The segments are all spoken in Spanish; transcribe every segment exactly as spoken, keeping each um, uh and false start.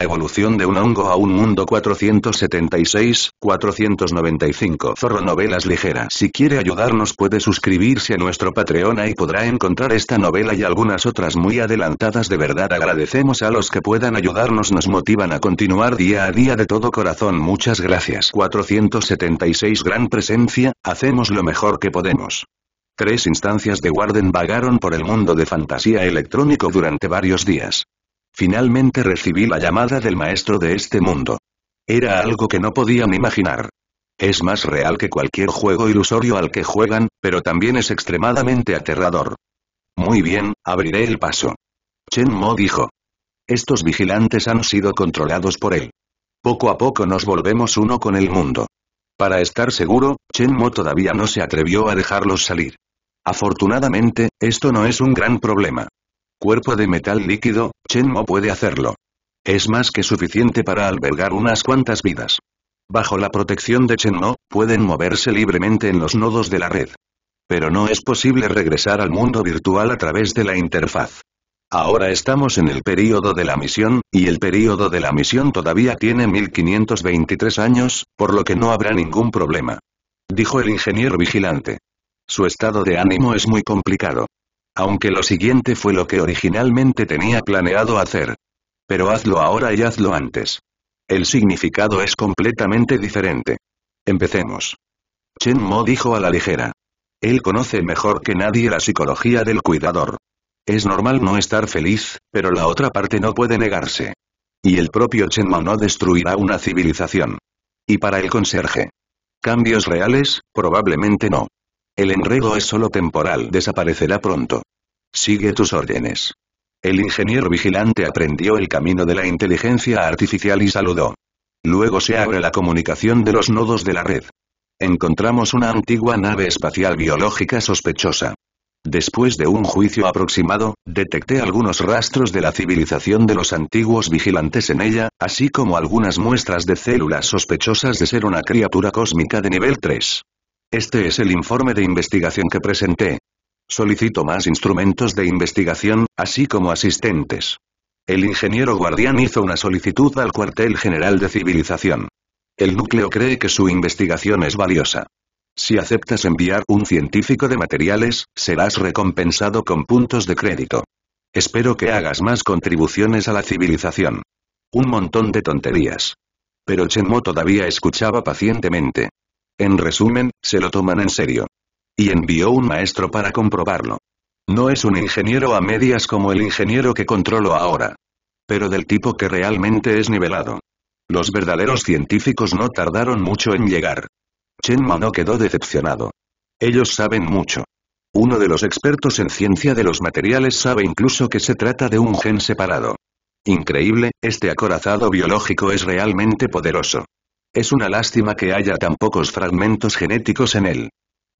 Evolución de un hongo a un mundo cuatrocientos setenta y seis, cuatrocientos noventa y cinco. Zorro Novelas Ligeras. Si quiere ayudarnos puede suscribirse a nuestro Patreon, ahí podrá encontrar esta novela y algunas otras muy adelantadas. De verdad agradecemos a los que puedan ayudarnos, nos motivan a continuar día a día de todo corazón. Muchas gracias. cuatrocientos setenta y seis Gran presencia, hacemos lo mejor que podemos. Tres instancias de Warden vagaron por el mundo de fantasía electrónico durante varios días. Finalmente recibí la llamada del maestro de este mundo. Era algo que no podían imaginar. Es más real que cualquier juego ilusorio al que juegan, pero también es extremadamente aterrador. Muy bien, abriré el paso. Chen Mo dijo. Estos vigilantes han sido controlados por él. Poco a poco nos volvemos uno con el mundo. Para estar seguro, Chen Mo todavía no se atrevió a dejarlos salir. Afortunadamente, esto no es un gran problema. Cuerpo de metal líquido, Chen Mo puede hacerlo. Es más que suficiente para albergar unas cuantas vidas. Bajo la protección de Chen Mo, pueden moverse libremente en los nodos de la red. Pero no es posible regresar al mundo virtual a través de la interfaz. Ahora estamos en el período de la misión, y el período de la misión todavía tiene mil quinientos veintitrés años, por lo que no habrá ningún problema. Dijo el ingeniero vigilante. Su estado de ánimo es muy complicado. Aunque lo siguiente fue lo que originalmente tenía planeado hacer. Pero hazlo ahora y hazlo antes. El significado es completamente diferente. Empecemos. Chen Mo dijo a la ligera. Él conoce mejor que nadie la psicología del cuidador. Es normal no estar feliz, pero la otra parte no puede negarse. Y el propio Chen Mo no destruirá una civilización. Y para el conserje. ¿Cambios reales? Probablemente no. El enredo es solo temporal, desaparecerá pronto. Sigue tus órdenes. El ingeniero vigilante aprendió el camino de la inteligencia artificial y saludó. Luego se abre la comunicación de los nodos de la red. Encontramos una antigua nave espacial biológica sospechosa. Después de un juicio aproximado, detecté algunos rastros de la civilización de los antiguos vigilantes en ella, así como algunas muestras de células sospechosas de ser una criatura cósmica de nivel tres. Este es el informe de investigación que presenté. Solicito más instrumentos de investigación, así como asistentes. El ingeniero guardián hizo una solicitud al cuartel general de civilización. El núcleo cree que su investigación es valiosa. Si aceptas enviar un científico de materiales, serás recompensado con puntos de crédito. Espero que hagas más contribuciones a la civilización. Un montón de tonterías. Pero Chen Mo todavía escuchaba pacientemente. En resumen, se lo toman en serio. Y envió un maestro para comprobarlo. No es un ingeniero a medias como el ingeniero que controlo ahora. Pero del tipo que realmente es nivelado. Los verdaderos científicos no tardaron mucho en llegar. Chen Mo no quedó decepcionado. Ellos saben mucho. Uno de los expertos en ciencia de los materiales sabe incluso que se trata de un gen separado. Increíble, este acorazado biológico es realmente poderoso. Es una lástima que haya tan pocos fragmentos genéticos en él.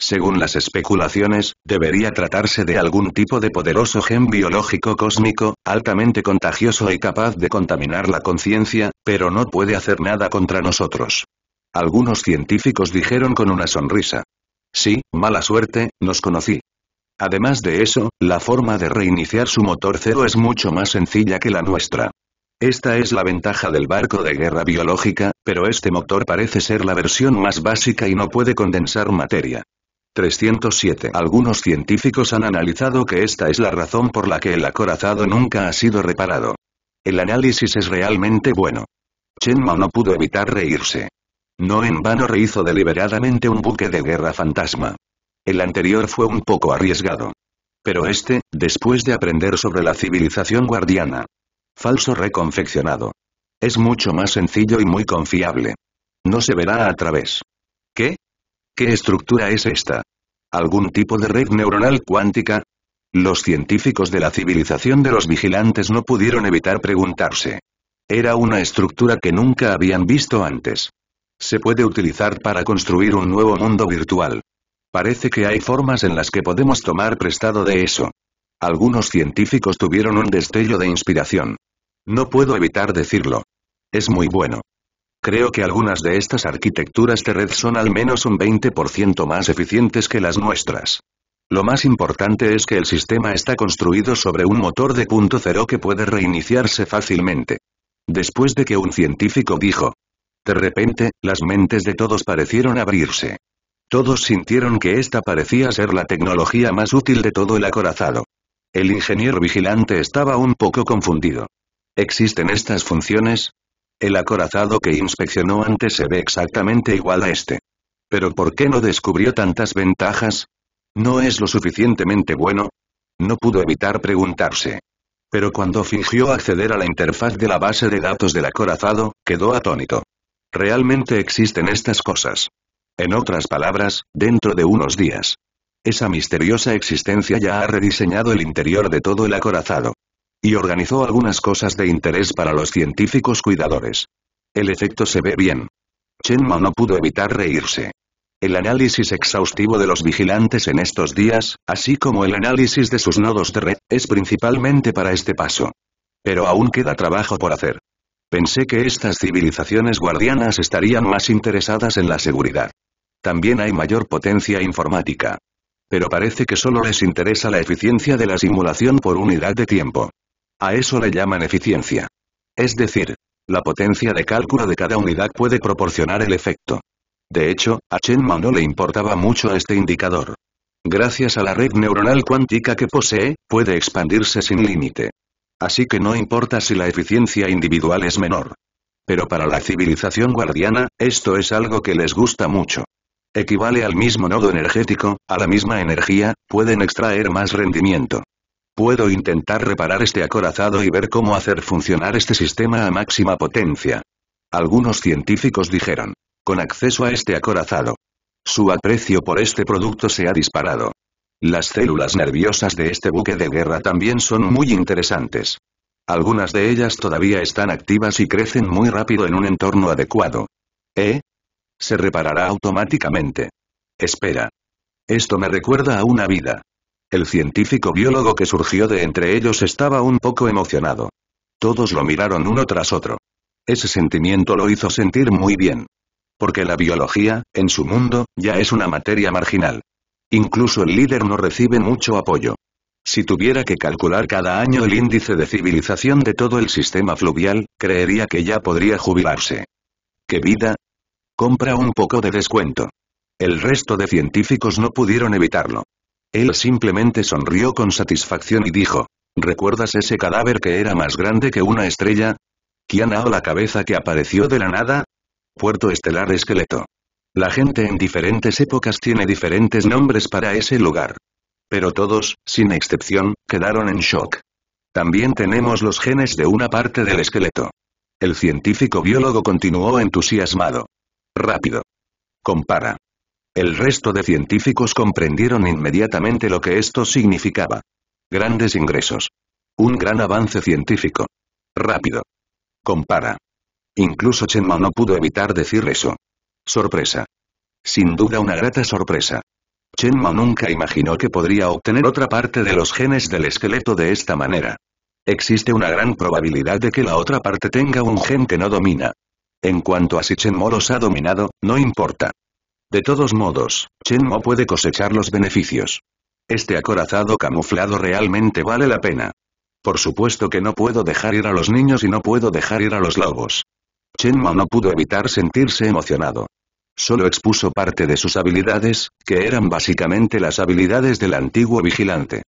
Según las especulaciones, debería tratarse de algún tipo de poderoso gen biológico cósmico, altamente contagioso y capaz de contaminar la conciencia, pero no puede hacer nada contra nosotros. Algunos científicos dijeron con una sonrisa. Sí, mala suerte, nos conocí. Además de eso, la forma de reiniciar su motor cero es mucho más sencilla que la nuestra. Esta es la ventaja del barco de guerra biológica, pero este motor parece ser la versión más básica y no puede condensar materia. trescientos siete. Algunos científicos han analizado que esta es la razón por la que el acorazado nunca ha sido reparado. El análisis es realmente bueno. Chen Mo no pudo evitar reírse. No en vano rehizo deliberadamente un buque de guerra fantasma. El anterior fue un poco arriesgado. Pero este, después de aprender sobre la civilización guardiana. Falso reconfeccionado. Es mucho más sencillo y muy confiable. No se verá a través. ¿Qué? ¿Qué estructura es esta? ¿Algún tipo de red neuronal cuántica? Los científicos de la civilización de los vigilantes no pudieron evitar preguntarse. Era una estructura que nunca habían visto antes. Se puede utilizar para construir un nuevo mundo virtual. Parece que hay formas en las que podemos tomar prestado de eso. Algunos científicos tuvieron un destello de inspiración. No puedo evitar decirlo. Es muy bueno. Creo que algunas de estas arquitecturas de red son al menos un veinte por ciento más eficientes que las nuestras. Lo más importante es que el sistema está construido sobre un motor de punto cero que puede reiniciarse fácilmente. Después de que un científico dijo. De repente, las mentes de todos parecieron abrirse. Todos sintieron que esta parecía ser la tecnología más útil de todo el acorazado. El ingeniero vigilante estaba un poco confundido. ¿Existen estas funciones? El acorazado que inspeccionó antes se ve exactamente igual a este. ¿Pero por qué no descubrió tantas ventajas? ¿No es lo suficientemente bueno? No pudo evitar preguntarse. Pero cuando fingió acceder a la interfaz de la base de datos del acorazado, quedó atónito. ¿Realmente existen estas cosas? En otras palabras, dentro de unos días. Esa misteriosa existencia ya ha rediseñado el interior de todo el acorazado. Y organizó algunas cosas de interés para los científicos cuidadores. El efecto se ve bien. Chen Mo no pudo evitar reírse. El análisis exhaustivo de los vigilantes en estos días, así como el análisis de sus nodos de red, es principalmente para este paso. Pero aún queda trabajo por hacer. Pensé que estas civilizaciones guardianas estarían más interesadas en la seguridad. También hay mayor potencia informática. Pero parece que solo les interesa la eficiencia de la simulación por unidad de tiempo. A eso le llaman eficiencia. Es decir, la potencia de cálculo de cada unidad puede proporcionar el efecto. De hecho, a Chen Mo no le importaba mucho este indicador. Gracias a la red neuronal cuántica que posee, puede expandirse sin límite. Así que no importa si la eficiencia individual es menor. Pero para la civilización guardiana, esto es algo que les gusta mucho. Equivale al mismo nodo energético, a la misma energía, pueden extraer más rendimiento. Puedo intentar reparar este acorazado y ver cómo hacer funcionar este sistema a máxima potencia. Algunos científicos dijeron, con acceso a este acorazado. Su aprecio por este producto se ha disparado. Las células nerviosas de este buque de guerra también son muy interesantes. Algunas de ellas todavía están activas y crecen muy rápido en un entorno adecuado. ¿Eh? Se reparará automáticamente. Espera. Esto me recuerda a una vida. El científico biólogo que surgió de entre ellos estaba un poco emocionado. Todos lo miraron uno tras otro. Ese sentimiento lo hizo sentir muy bien. Porque la biología, en su mundo, ya es una materia marginal. Incluso el líder no recibe mucho apoyo. Si tuviera que calcular cada año el índice de civilización de todo el sistema fluvial, creería que ya podría jubilarse. ¿Qué vida? Compra un poco de descuento. El resto de científicos no pudieron evitarlo. Él simplemente sonrió con satisfacción y dijo, ¿recuerdas ese cadáver que era más grande que una estrella? ¿Quién o la cabeza que apareció de la nada? Puerto Estelar Esqueleto. La gente en diferentes épocas tiene diferentes nombres para ese lugar. Pero todos, sin excepción, quedaron en shock. También tenemos los genes de una parte del esqueleto. El científico biólogo continuó entusiasmado. Rápido. Compara. El resto de científicos comprendieron inmediatamente lo que esto significaba. Grandes ingresos. Un gran avance científico. Rápido. Compara. Incluso Chen Mo no pudo evitar decir eso. Sorpresa. Sin duda una grata sorpresa. Chen Mo nunca imaginó que podría obtener otra parte de los genes del esqueleto de esta manera. Existe una gran probabilidad de que la otra parte tenga un gen que no domina. En cuanto a si Chen Mo los ha dominado, no importa. De todos modos, Chen Mo puede cosechar los beneficios. Este acorazado camuflado realmente vale la pena. Por supuesto que no puedo dejar ir a los niños y no puedo dejar ir a los lobos. Chen Mo no pudo evitar sentirse emocionado. Solo expuso parte de sus habilidades, que eran básicamente las habilidades del antiguo vigilante.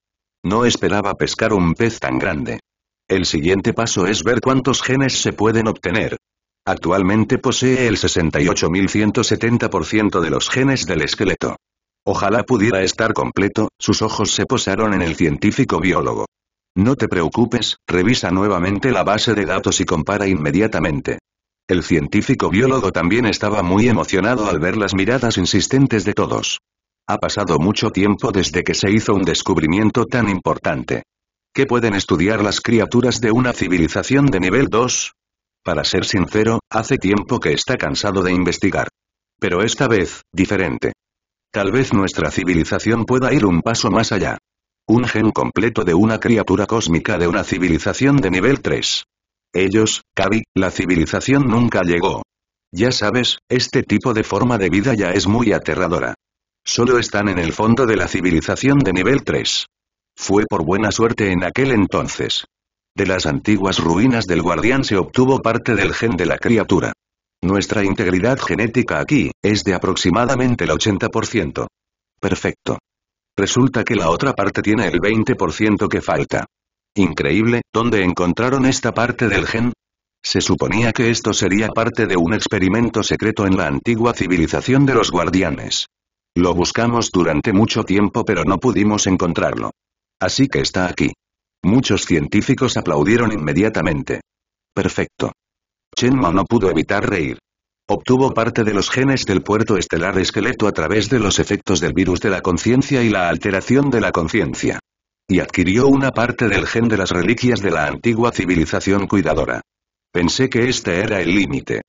No esperaba pescar un pez tan grande. El siguiente paso es ver cuántos genes se pueden obtener. Actualmente posee el sesenta y ocho mil ciento setenta por ciento de los genes del esqueleto. Ojalá pudiera estar completo, sus ojos se posaron en el científico biólogo. No te preocupes, revisa nuevamente la base de datos y compara inmediatamente. El científico biólogo también estaba muy emocionado al ver las miradas insistentes de todos. Ha pasado mucho tiempo desde que se hizo un descubrimiento tan importante. ¿Qué pueden estudiar las criaturas de una civilización de nivel dos? Para ser sincero, hace tiempo que está cansado de investigar. Pero esta vez, diferente. Tal vez nuestra civilización pueda ir un paso más allá. Un gen completo de una criatura cósmica de una civilización de nivel tres. Ellos, Kabi, la civilización nunca llegó. Ya sabes, este tipo de forma de vida ya es muy aterradora. Solo están en el fondo de la civilización de nivel tres. Fue por buena suerte en aquel entonces. De las antiguas ruinas del guardián se obtuvo parte del gen de la criatura. Nuestra integridad genética aquí, es de aproximadamente el ochenta por ciento. Perfecto. Resulta que la otra parte tiene el veinte por ciento que falta. Increíble, ¿dónde encontraron esta parte del gen? Se suponía que esto sería parte de un experimento secreto en la antigua civilización de los guardianes. Lo buscamos durante mucho tiempo pero no pudimos encontrarlo. Así que está aquí. Muchos científicos aplaudieron inmediatamente. Perfecto. Chen Mo no pudo evitar reír. Obtuvo parte de los genes del puerto estelar esqueleto a través de los efectos del virus de la conciencia y la alteración de la conciencia. Y adquirió una parte del gen de las reliquias de la antigua civilización cuidadora. Pensé que este era el límite.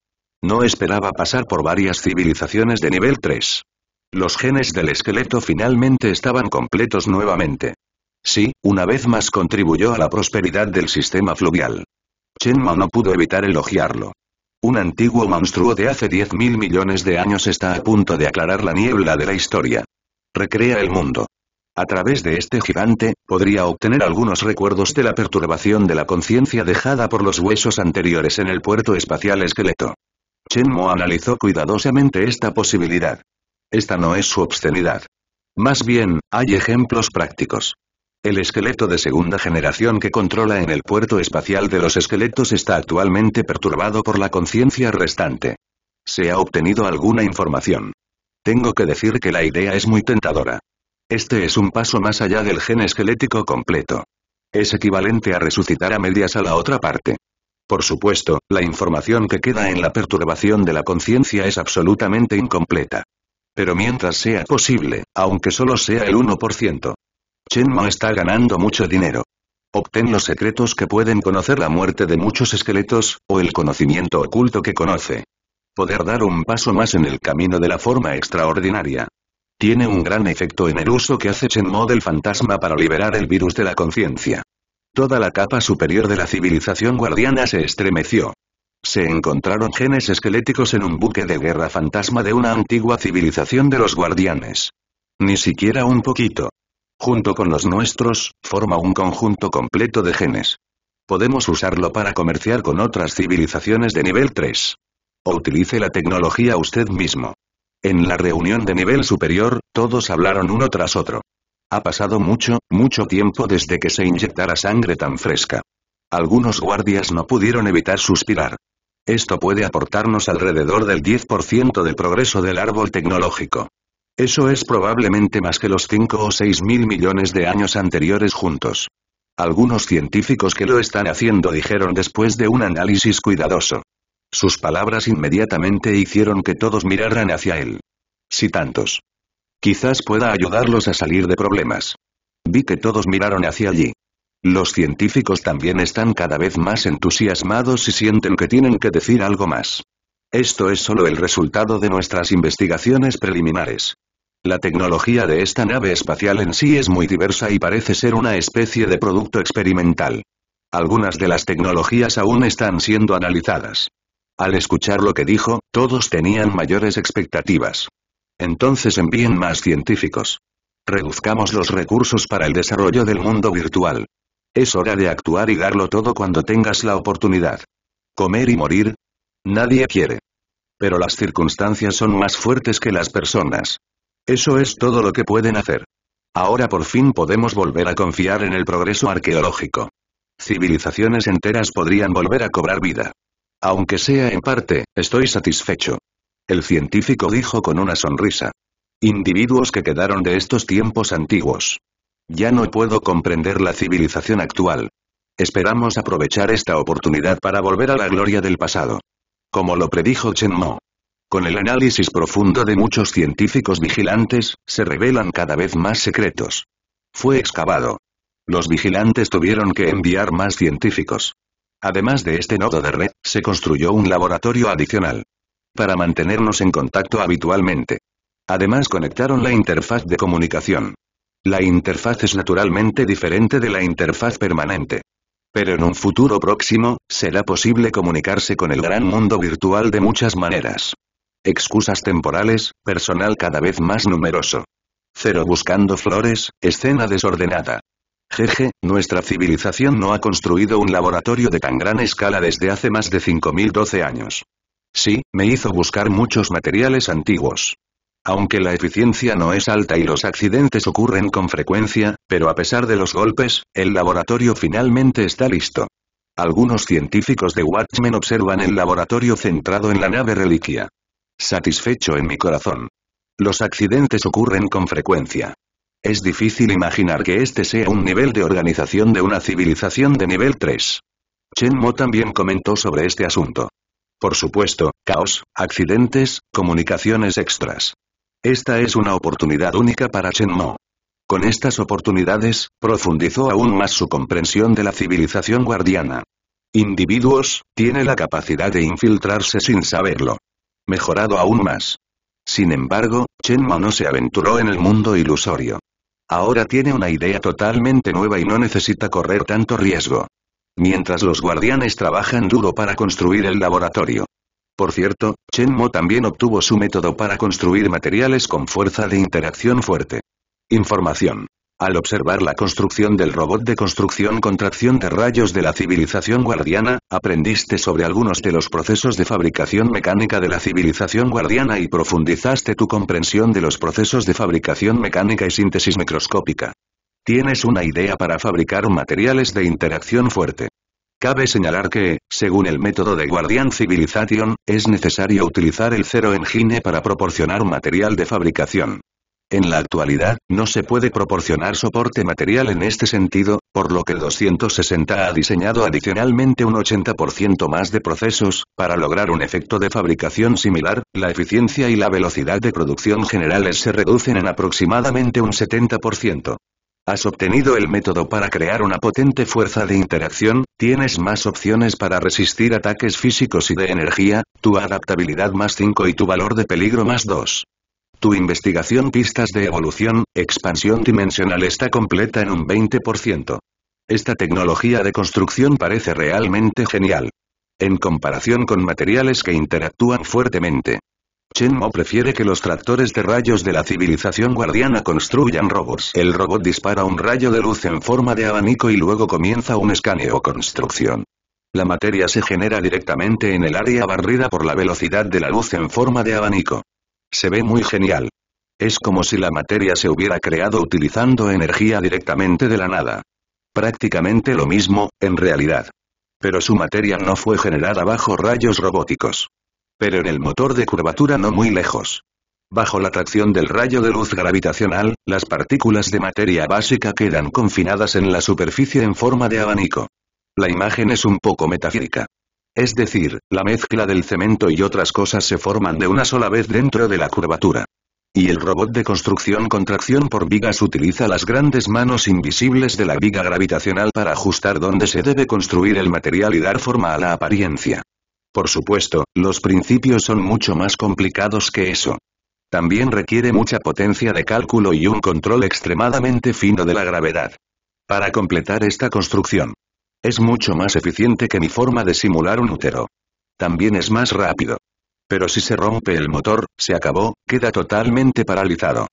No esperaba pasar por varias civilizaciones de nivel tres. Los genes del esqueleto finalmente estaban completos nuevamente. Sí, una vez más contribuyó a la prosperidad del sistema fluvial. Chen Mo no pudo evitar elogiarlo. Un antiguo monstruo de hace diez mil millones de años está a punto de aclarar la niebla de la historia. Recrea el mundo. A través de este gigante, podría obtener algunos recuerdos de la perturbación de la conciencia dejada por los huesos anteriores en el puerto espacial esqueleto. Chen Mo analizó cuidadosamente esta posibilidad. Esta no es su obscenidad. Más bien, hay ejemplos prácticos. El esqueleto de segunda generación que controla en el puerto espacial de los esqueletos está actualmente perturbado por la conciencia restante. Se ha obtenido alguna información. Tengo que decir que la idea es muy tentadora. Este es un paso más allá del gen esquelético completo. Es equivalente a resucitar a medias a la otra parte. Por supuesto, la información que queda en la perturbación de la conciencia es absolutamente incompleta. Pero mientras sea posible, aunque solo sea el uno por ciento. Chen Mo está ganando mucho dinero. Obtén los secretos que pueden conocer la muerte de muchos esqueletos, o el conocimiento oculto que conoce. Poder dar un paso más en el camino de la forma extraordinaria. Tiene un gran efecto en el uso que hace Chen Mo del fantasma para liberar el virus de la conciencia. Toda la capa superior de la civilización guardiana se estremeció. Se encontraron genes esqueléticos en un buque de guerra fantasma de una antigua civilización de los guardianes. Ni siquiera un poquito. Junto con los nuestros, forma un conjunto completo de genes. Podemos usarlo para comerciar con otras civilizaciones de nivel tres. O utilice la tecnología usted mismo. En la reunión de nivel superior, todos hablaron uno tras otro. Ha pasado mucho, mucho tiempo desde que se inyectara sangre tan fresca. Algunos guardias no pudieron evitar suspirar. Esto puede aportarnos alrededor del diez por ciento del progreso del árbol tecnológico. Eso es probablemente más que los cinco o seis mil millones de años anteriores juntos. Algunos científicos que lo están haciendo dijeron después de un análisis cuidadoso. Sus palabras inmediatamente hicieron que todos miraran hacia él. Si tantos. Quizás pueda ayudarlos a salir de problemas. Vi que todos miraron hacia allí. Los científicos también están cada vez más entusiasmados y sienten que tienen que decir algo más. Esto es solo el resultado de nuestras investigaciones preliminares. La tecnología de esta nave espacial en sí es muy diversa y parece ser una especie de producto experimental. Algunas de las tecnologías aún están siendo analizadas. Al escuchar lo que dijo, todos tenían mayores expectativas. Entonces envíen más científicos. Reduzcamos los recursos para el desarrollo del mundo virtual. Es hora de actuar y darlo todo cuando tengas la oportunidad. Comer y morir. Nadie quiere. Pero las circunstancias son más fuertes que las personas. Eso es todo lo que pueden hacer. Ahora por fin podemos volver a confiar en el progreso arqueológico. Civilizaciones enteras podrían volver a cobrar vida. Aunque sea en parte, estoy satisfecho. El científico dijo con una sonrisa. Individuos que quedaron de estos tiempos antiguos. Ya no puedo comprender la civilización actual. Esperamos aprovechar esta oportunidad para volver a la gloria del pasado. Como lo predijo Chen Mo. Con el análisis profundo de muchos científicos vigilantes, se revelan cada vez más secretos. Fue excavado. Los vigilantes tuvieron que enviar más científicos. Además de este nodo de red, se construyó un laboratorio adicional. Para mantenernos en contacto habitualmente. Además conectaron la interfaz de comunicación. La interfaz es naturalmente diferente de la interfaz permanente. Pero en un futuro próximo, será posible comunicarse con el gran mundo virtual de muchas maneras. Excusas temporales, personal cada vez más numeroso. Cero buscando flores, escena desordenada. Jeje, nuestra civilización no ha construido un laboratorio de tan gran escala desde hace más de cinco mil doce años. Sí, me hizo buscar muchos materiales antiguos. Aunque la eficiencia no es alta y los accidentes ocurren con frecuencia, pero a pesar de los golpes, el laboratorio finalmente está listo. Algunos científicos de Watchmen observan el laboratorio centrado en la nave reliquia. Satisfecho en mi corazón. Los accidentes ocurren con frecuencia. Es difícil imaginar que este sea un nivel de organización de una civilización de nivel tres. Chen Mo también comentó sobre este asunto. Por supuesto, caos, accidentes, comunicaciones extras. Esta es una oportunidad única para Chen Mo. Con estas oportunidades, profundizó aún más su comprensión de la civilización guardiana. Individuos, tiene la capacidad de infiltrarse sin saberlo. Mejorado aún más. Sin embargo, Chen Mo no se aventuró en el mundo ilusorio. Ahora tiene una idea totalmente nueva y no necesita correr tanto riesgo. Mientras los guardianes trabajan duro para construir el laboratorio. Por cierto, Chen Mo también obtuvo su método para construir materiales con fuerza de interacción fuerte. Información. Al observar la construcción del robot de construcción con tracción de rayos de la civilización guardiana, aprendiste sobre algunos de los procesos de fabricación mecánica de la civilización guardiana y profundizaste tu comprensión de los procesos de fabricación mecánica y síntesis microscópica. Tienes una idea para fabricar materiales de interacción fuerte. Cabe señalar que, según el método de Guardian Civilization, es necesario utilizar el Zero Engine para proporcionar material de fabricación. En la actualidad, no se puede proporcionar soporte material en este sentido, por lo que doscientos sesenta ha diseñado adicionalmente un ochenta por ciento más de procesos, para lograr un efecto de fabricación similar, la eficiencia y la velocidad de producción generales se reducen en aproximadamente un setenta por ciento. Has obtenido el método para crear una potente fuerza de interacción, tienes más opciones para resistir ataques físicos y de energía, tu adaptabilidad más cinco y tu valor de peligro más dos. Tu investigación pistas de evolución, expansión dimensional está completa en un veinte por ciento. Esta tecnología de construcción parece realmente genial. En comparación con materiales que interactúan fuertemente. Chen Mo prefiere que los tractores de rayos de la civilización guardiana construyan robots. El robot dispara un rayo de luz en forma de abanico y luego comienza un escaneo o construcción. La materia se genera directamente en el área barrida por la velocidad de la luz en forma de abanico. Se ve muy genial. Es como si la materia se hubiera creado utilizando energía directamente de la nada. Prácticamente lo mismo, en realidad. Pero su materia no fue generada bajo rayos robóticos. Pero en el motor de curvatura no muy lejos. Bajo la atracción del rayo de luz gravitacional, las partículas de materia básica quedan confinadas en la superficie en forma de abanico. La imagen es un poco metafísica. Es decir, la mezcla del cemento y otras cosas se forman de una sola vez dentro de la curvatura. Y el robot de construcción con tracción por vigas utiliza las grandes manos invisibles de la viga gravitacional para ajustar dónde se debe construir el material y dar forma a la apariencia. Por supuesto, los principios son mucho más complicados que eso. También requiere mucha potencia de cálculo y un control extremadamente fino de la gravedad. Para completar esta construcción. Es mucho más eficiente que mi forma de simular un útero. También es más rápido. Pero si se rompe el motor, se acabó, queda totalmente paralizado.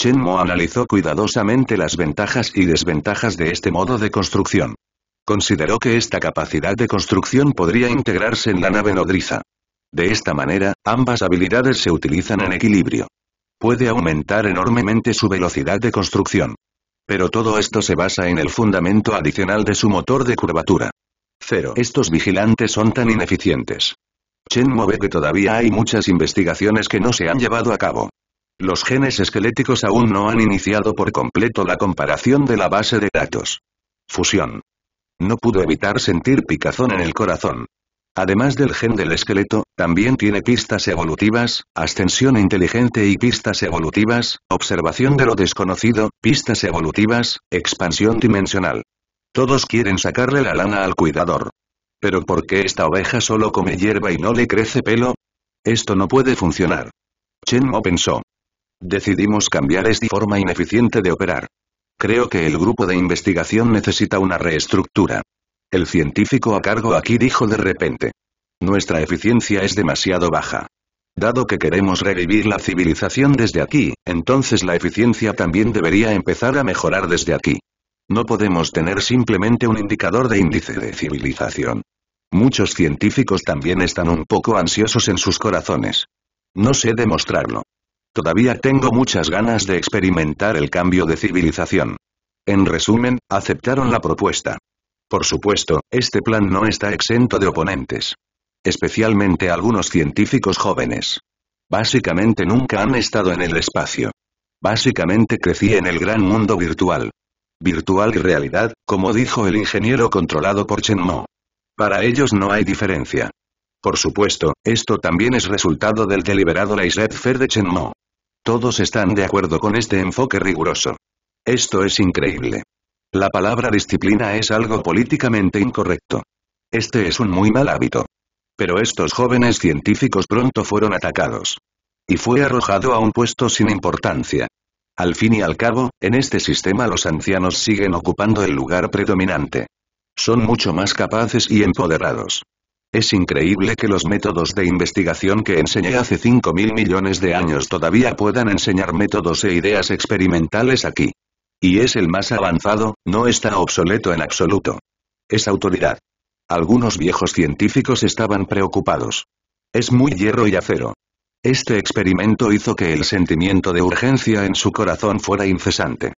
Chen Mo analizó cuidadosamente las ventajas y desventajas de este modo de construcción. Consideró que esta capacidad de construcción podría integrarse en la nave nodriza. De esta manera, ambas habilidades se utilizan en equilibrio. Puede aumentar enormemente su velocidad de construcción. Pero todo esto se basa en el fundamento adicional de su motor de curvatura. Cero. Estos vigilantes son tan ineficientes. Chen Mo ve que todavía hay muchas investigaciones que no se han llevado a cabo. Los genes esqueléticos aún no han iniciado por completo la comparación de la base de datos. Fusión. No pudo evitar sentir picazón en el corazón. Además del gen del esqueleto, también tiene pistas evolutivas, ascensión inteligente y pistas evolutivas, observación de lo desconocido, pistas evolutivas, expansión dimensional. Todos quieren sacarle la lana al cuidador. ¿Pero por qué esta oveja solo come hierba y no le crece pelo? Esto no puede funcionar. Chen Mo pensó. Decidimos cambiar esta forma ineficiente de operar. Creo que el grupo de investigación necesita una reestructura. El científico a cargo aquí dijo de repente. Nuestra eficiencia es demasiado baja. Dado que queremos revivir la civilización desde aquí, entonces la eficiencia también debería empezar a mejorar desde aquí. No podemos tener simplemente un indicador de índice de civilización. Muchos científicos también están un poco ansiosos en sus corazones. No sé demostrarlo. Todavía tengo muchas ganas de experimentar el cambio de civilización. En resumen, aceptaron la propuesta. Por supuesto, este plan no está exento de oponentes. Especialmente algunos científicos jóvenes. Básicamente nunca han estado en el espacio. Básicamente crecí en el gran mundo virtual. Virtual y realidad, como dijo el ingeniero controlado por Chen Mo. Para ellos no hay diferencia. Por supuesto, esto también es resultado del deliberado laissez faire de Chen Mo. Todos están de acuerdo con este enfoque riguroso. Esto es increíble. La palabra disciplina es algo políticamente incorrecto. Este es un muy mal hábito. Pero estos jóvenes científicos pronto fueron atacados. Y fue arrojado a un puesto sin importancia. Al fin y al cabo, en este sistema los ancianos siguen ocupando el lugar predominante. Son mucho más capaces y empoderados. Es increíble que los métodos de investigación que enseñé hace cinco mil millones de años todavía puedan enseñar métodos e ideas experimentales aquí. Y es el más avanzado, no está obsoleto en absoluto. Es autoridad. Algunos viejos científicos estaban preocupados. Es muy hierro y acero. Este experimento hizo que el sentimiento de urgencia en su corazón fuera incesante.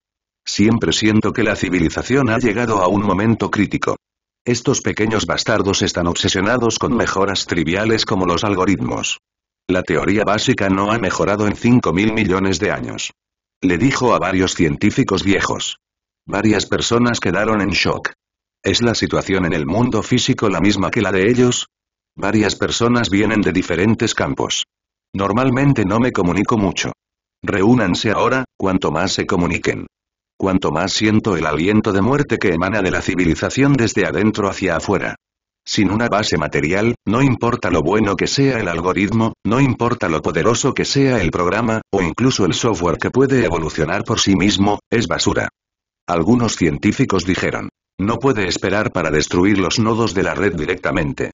Siempre siento que la civilización ha llegado a un momento crítico. Estos pequeños bastardos están obsesionados con mejoras triviales como los algoritmos. La teoría básica no ha mejorado en cinco mil millones de años. Le dijo a varios científicos viejos. Varias personas quedaron en shock. ¿Es la situación en el mundo físico la misma que la de ellos? Varias personas vienen de diferentes campos. Normalmente no me comunico mucho. Reúnanse ahora, cuanto más se comuniquen. Cuanto más siento el aliento de muerte que emana de la civilización desde adentro hacia afuera. Sin una base material, no importa lo bueno que sea el algoritmo, no importa lo poderoso que sea el programa, o incluso el software que puede evolucionar por sí mismo, es basura. Algunos científicos dijeron, no puede esperar para destruir los nodos de la red directamente.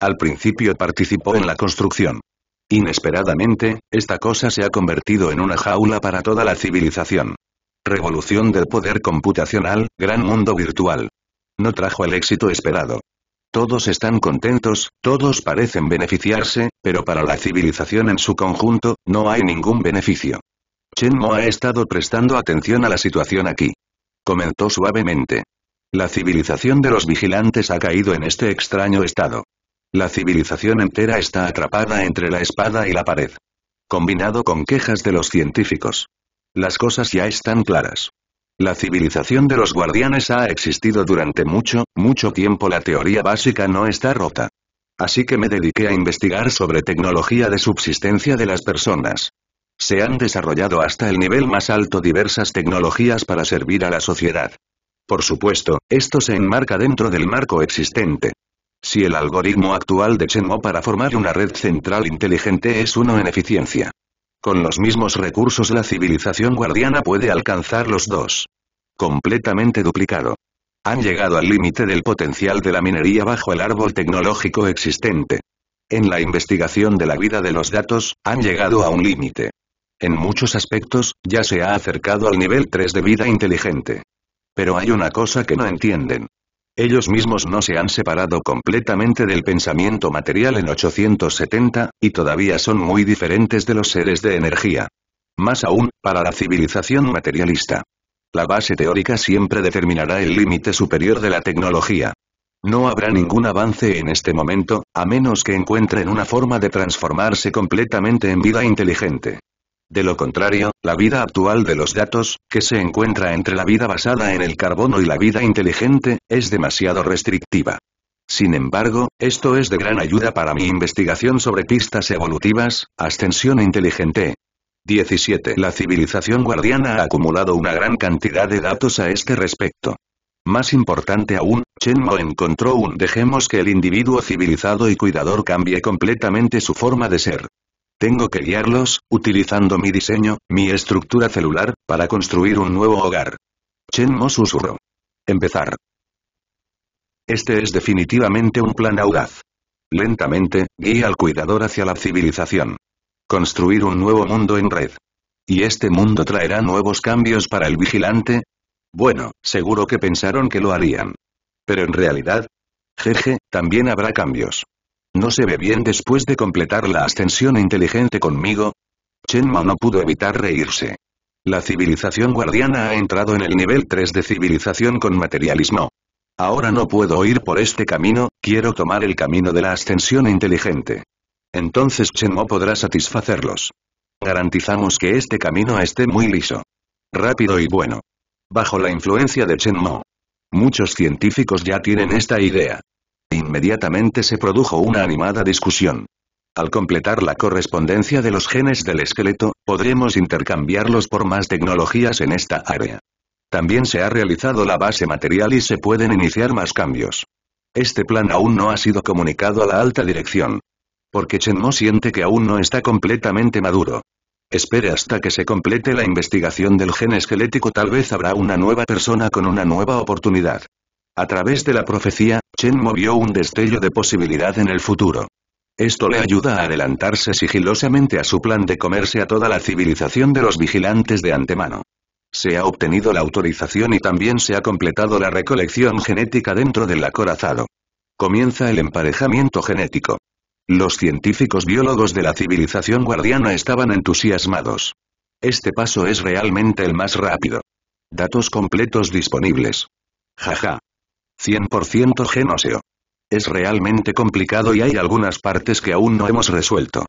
Al principio participó en la construcción. Inesperadamente, esta cosa se ha convertido en una jaula para toda la civilización. Revolución del poder computacional, gran mundo virtual. No trajo el éxito esperado. Todos están contentos, todos parecen beneficiarse, pero para la civilización en su conjunto, no hay ningún beneficio. Chen Mo ha estado prestando atención a la situación aquí. Comentó suavemente. La civilización de los vigilantes ha caído en este extraño estado. La civilización entera está atrapada entre la espada y la pared. Combinado con quejas de los científicos. Las cosas ya están claras. La civilización de los guardianes ha existido durante mucho, mucho tiempo. La teoría básica no está rota. Así que me dediqué a investigar sobre tecnología de subsistencia de las personas. Se han desarrollado hasta el nivel más alto diversas tecnologías para servir a la sociedad. Por supuesto, esto se enmarca dentro del marco existente. Si el algoritmo actual de Chen Mo para formar una red central inteligente es uno en eficiencia. Con los mismos recursos la civilización guardiana puede alcanzar los dos. Completamente duplicado. Han llegado al límite del potencial de la minería bajo el árbol tecnológico existente. En la investigación de la vida de los datos, han llegado a un límite. En muchos aspectos, ya se ha acercado al nivel tres de vida inteligente. Pero hay una cosa que no entienden. Ellos mismos no se han separado completamente del pensamiento material en ochocientos setenta, y todavía son muy diferentes de los seres de energía. Más aún, para la civilización materialista. La base teórica siempre determinará el límite superior de la tecnología. No habrá ningún avance en este momento, a menos que encuentren una forma de transformarse completamente en vida inteligente. De lo contrario, la vida actual de los datos, que se encuentra entre la vida basada en el carbono y la vida inteligente, es demasiado restrictiva. Sin embargo, esto es de gran ayuda para mi investigación sobre pistas evolutivas, ascensión inteligente. diecisiete. La civilización guardiana ha acumulado una gran cantidad de datos a este respecto. Más importante aún, Chen Mo encontró un dejemos que el individuo civilizado y cuidador cambie completamente su forma de ser. Tengo que guiarlos, utilizando mi diseño, mi estructura celular, para construir un nuevo hogar. Chen Mo susurró. Empezar. Este es definitivamente un plan audaz. Lentamente, guía al cuidador hacia la civilización. Construir un nuevo mundo en red. ¿Y este mundo traerá nuevos cambios para el vigilante? Bueno, seguro que pensaron que lo harían. Pero en realidad... Jeje, también habrá cambios. ¿No se ve bien después de completar la ascensión inteligente conmigo? Chen Mo no pudo evitar reírse. La civilización guardiana ha entrado en el nivel tres de civilización con materialismo. Ahora no puedo ir por este camino, quiero tomar el camino de la ascensión inteligente. Entonces Chen Mo podrá satisfacerlos. Garantizamos que este camino esté muy liso. Rápido y bueno. Bajo la influencia de Chen Mo. Muchos científicos ya tienen esta idea. Inmediatamente se produjo una animada discusión. Al completar la correspondencia de los genes del esqueleto, podremos intercambiarlos por más tecnologías en esta área. También se ha realizado la base material y se pueden iniciar más cambios. Este plan aún no ha sido comunicado a la alta dirección. Porque Chen Mo siente que aún no está completamente maduro. Espere hasta que se complete la investigación del gen esquelético, tal vez habrá una nueva persona con una nueva oportunidad. A través de la profecía, Chen Mo vio un destello de posibilidad en el futuro. Esto le ayuda a adelantarse sigilosamente a su plan de comerse a toda la civilización de los vigilantes de antemano. Se ha obtenido la autorización y también se ha completado la recolección genética dentro del acorazado. Comienza el emparejamiento genético. Los científicos biólogos de la civilización guardiana estaban entusiasmados. Este paso es realmente el más rápido. Datos completos disponibles. Jaja. cien por ciento gen óseo. Es realmente complicado y hay algunas partes que aún no hemos resuelto.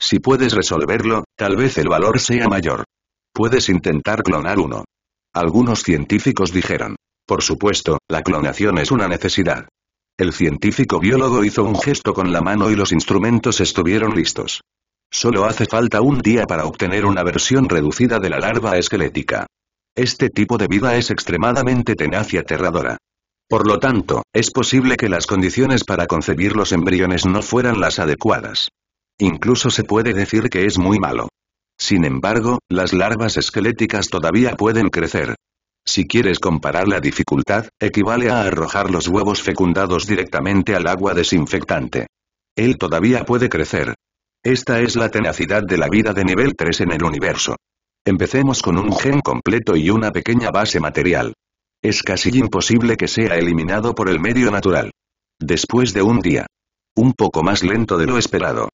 Si puedes resolverlo, tal vez el valor sea mayor. Puedes intentar clonar uno. Algunos científicos dijeron. Por supuesto, la clonación es una necesidad. El científico biólogo hizo un gesto con la mano y los instrumentos estuvieron listos. Solo hace falta un día para obtener una versión reducida de la larva esquelética. Este tipo de vida es extremadamente tenaz y aterradora. Por lo tanto, es posible que las condiciones para concebir los embriones no fueran las adecuadas. Incluso se puede decir que es muy malo. Sin embargo, las larvas esqueléticas todavía pueden crecer. Si quieres comparar la dificultad, equivale a arrojar los huevos fecundados directamente al agua desinfectante. Él todavía puede crecer. Esta es la tenacidad de la vida de nivel tres en el universo. Empecemos con un gen completo y una pequeña base material. Es casi imposible que sea eliminado por el medio natural. Después de un día. Un poco más lento de lo esperado.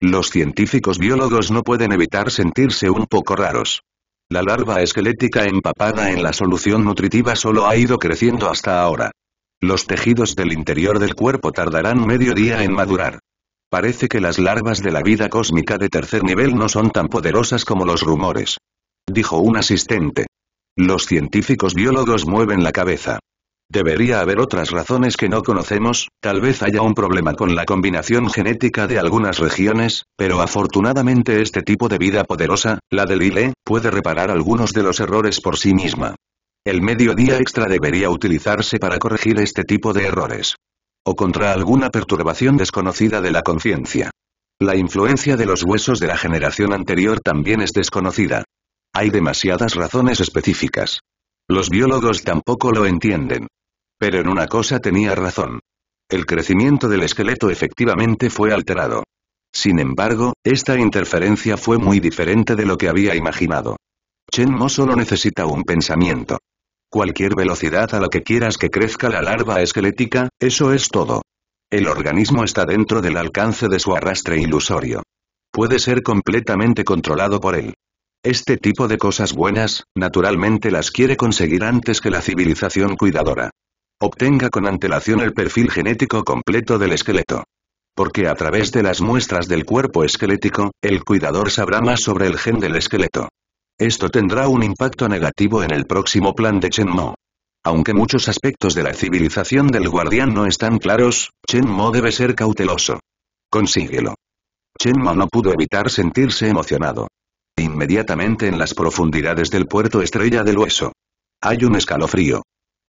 Los científicos biólogos no pueden evitar sentirse un poco raros. La larva esquelética empapada en la solución nutritiva solo ha ido creciendo hasta ahora. Los tejidos del interior del cuerpo tardarán medio día en madurar. Parece que las larvas de la vida cósmica de tercer nivel no son tan poderosas como los rumores. Dijo un asistente. Los científicos biólogos mueven la cabeza. Debería haber otras razones que no conocemos, tal vez haya un problema con la combinación genética de algunas regiones, pero afortunadamente este tipo de vida poderosa, la del I L E, puede reparar algunos de los errores por sí misma. El mediodía extra debería utilizarse para corregir este tipo de errores. O contra alguna perturbación desconocida de la conciencia. La influencia de los huesos de la generación anterior también es desconocida. Hay demasiadas razones específicas. Los biólogos tampoco lo entienden. Pero en una cosa tenía razón. El crecimiento del esqueleto efectivamente fue alterado. Sin embargo, esta interferencia fue muy diferente de lo que había imaginado. Chen Mo solo necesita un pensamiento. Cualquier velocidad a la que quieras que crezca la larva esquelética, eso es todo. El organismo está dentro del alcance de su arrastre ilusorio. Puede ser completamente controlado por él. Este tipo de cosas buenas, naturalmente las quiere conseguir antes que la civilización cuidadora. Obtenga con antelación el perfil genético completo del esqueleto. Porque a través de las muestras del cuerpo esquelético, el cuidador sabrá más sobre el gen del esqueleto. Esto tendrá un impacto negativo en el próximo plan de Chen Mo. Aunque muchos aspectos de la civilización del guardián no están claros, Chen Mo debe ser cauteloso. Consíguelo. Chen Mo no pudo evitar sentirse emocionado. Inmediatamente en las profundidades del puerto Estrella del Hueso. Hay un escalofrío.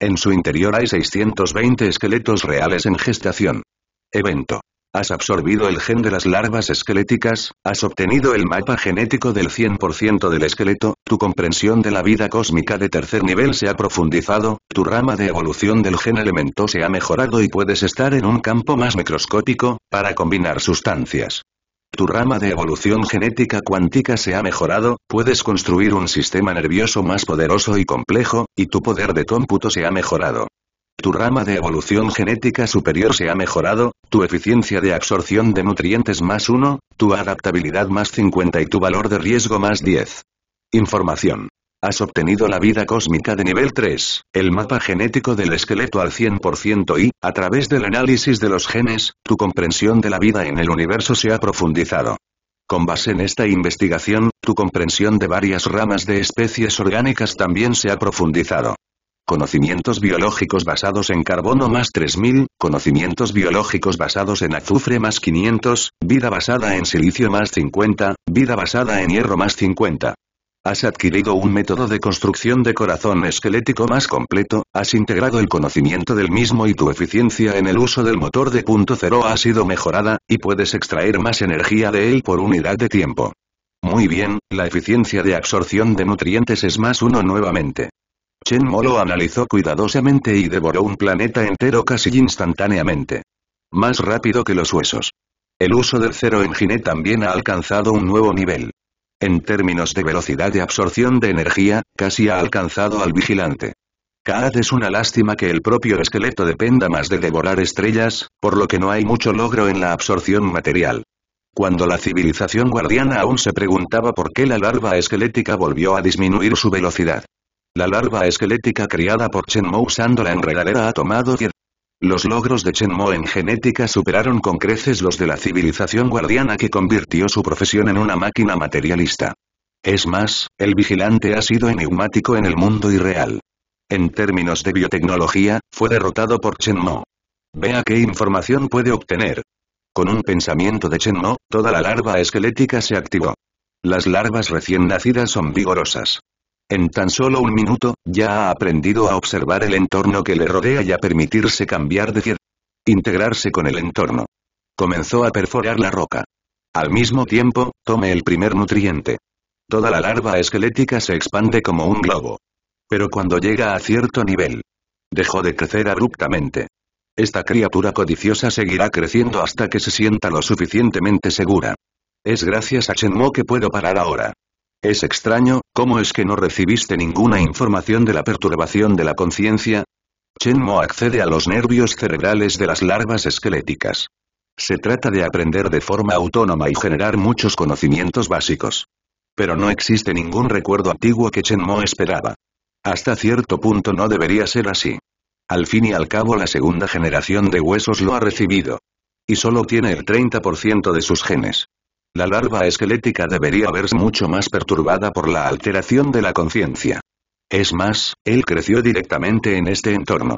En su interior hay seiscientos veinte esqueletos reales en gestación. Evento. Has absorbido el gen de las larvas esqueléticas, has obtenido el mapa genético del cien por ciento del esqueleto, tu comprensión de la vida cósmica de tercer nivel se ha profundizado, tu rama de evolución del gen elemento se ha mejorado y puedes estar en un campo más microscópico, para combinar sustancias. tu rama de evolución genética cuántica se ha mejorado, puedes construir un sistema nervioso más poderoso y complejo, y tu poder de cómputo se ha mejorado. Tu rama de evolución genética superior se ha mejorado, tu eficiencia de absorción de nutrientes más uno, tu adaptabilidad más cincuenta y tu valor de riesgo más diez. Información. Has obtenido la vida cósmica de nivel tres, el mapa genético del esqueleto al cien por ciento y, a través del análisis de los genes, tu comprensión de la vida en el universo se ha profundizado. Con base en esta investigación, tu comprensión de varias ramas de especies orgánicas también se ha profundizado. Conocimientos biológicos basados en carbono más tres mil, conocimientos biológicos basados en azufre más quinientos, vida basada en silicio más cincuenta, vida basada en hierro más cincuenta. Has adquirido un método de construcción de corazón esquelético más completo, has integrado el conocimiento del mismo y tu eficiencia en el uso del motor de punto cero ha sido mejorada, y puedes extraer más energía de él por unidad de tiempo. Muy bien, la eficiencia de absorción de nutrientes es más uno nuevamente. Chen Mo lo analizó cuidadosamente y devoró un planeta entero casi instantáneamente. Más rápido que los huesos. El uso del Zero Engine también ha alcanzado un nuevo nivel. En términos de velocidad de absorción de energía, casi ha alcanzado al vigilante. Kaad es una lástima que el propio esqueleto dependa más de devorar estrellas, por lo que no hay mucho logro en la absorción material. Cuando la civilización guardiana aún se preguntaba por qué la larva esquelética volvió a disminuir su velocidad. La larva esquelética criada por Chen Mo usando la enredadera ha tomado diez. Los logros de Chen Mo en genética superaron con creces los de la civilización guardiana que convirtió su profesión en una máquina materialista. Es más, el vigilante ha sido enigmático en el mundo irreal. En términos de biotecnología, fue derrotado por Chen Mo. Vea qué información puede obtener. Con un pensamiento de Chen Mo, toda la larva esquelética se activó. Las larvas recién nacidas son vigorosas. En tan solo un minuto, ya ha aprendido a observar el entorno que le rodea y a permitirse cambiar de tierra. Integrarse con el entorno. Comenzó a perforar la roca. Al mismo tiempo, tome el primer nutriente. Toda la larva esquelética se expande como un globo. Pero cuando llega a cierto nivel, dejó de crecer abruptamente. Esta criatura codiciosa seguirá creciendo hasta que se sienta lo suficientemente segura. Es gracias a Chen Mo que puedo parar ahora. Es extraño, ¿cómo es que no recibiste ninguna información de la perturbación de la conciencia? Chen Mo accede a los nervios cerebrales de las larvas esqueléticas. Se trata de aprender de forma autónoma y generar muchos conocimientos básicos. Pero no existe ningún recuerdo antiguo que Chen Mo esperaba. Hasta cierto punto no debería ser así. Al fin y al cabo la segunda generación de huesos lo ha recibido. Y solo tiene el treinta por ciento de sus genes. La larva esquelética debería verse mucho más perturbada por la alteración de la conciencia. Es más, él creció directamente en este entorno.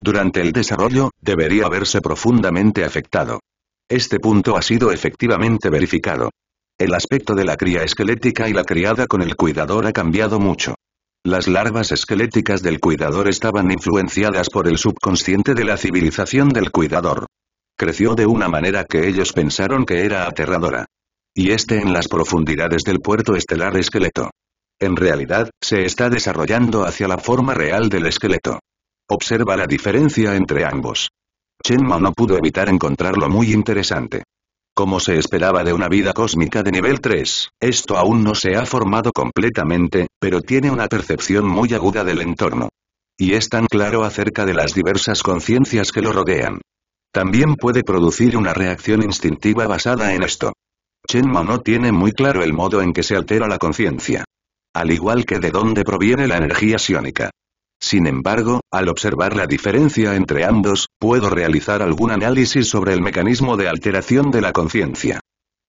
Durante el desarrollo, debería verse profundamente afectado. Este punto ha sido efectivamente verificado. El aspecto de la cría esquelética y la criada con el cuidador ha cambiado mucho. Las larvas esqueléticas del cuidador estaban influenciadas por el subconsciente de la civilización del cuidador. Creció de una manera que ellos pensaron que era aterradora. Y este en las profundidades del puerto estelar esqueleto. En realidad, se está desarrollando hacia la forma real del esqueleto. Observa la diferencia entre ambos. Chen Mo no pudo evitar encontrarlo muy interesante. Como se esperaba de una vida cósmica de nivel tres, esto aún no se ha formado completamente, pero tiene una percepción muy aguda del entorno. Y es tan claro acerca de las diversas conciencias que lo rodean. También puede producir una reacción instintiva basada en esto. Chen Mo no tiene muy claro el modo en que se altera la conciencia. Al igual que de dónde proviene la energía psiónica. Sin embargo, al observar la diferencia entre ambos, puedo realizar algún análisis sobre el mecanismo de alteración de la conciencia.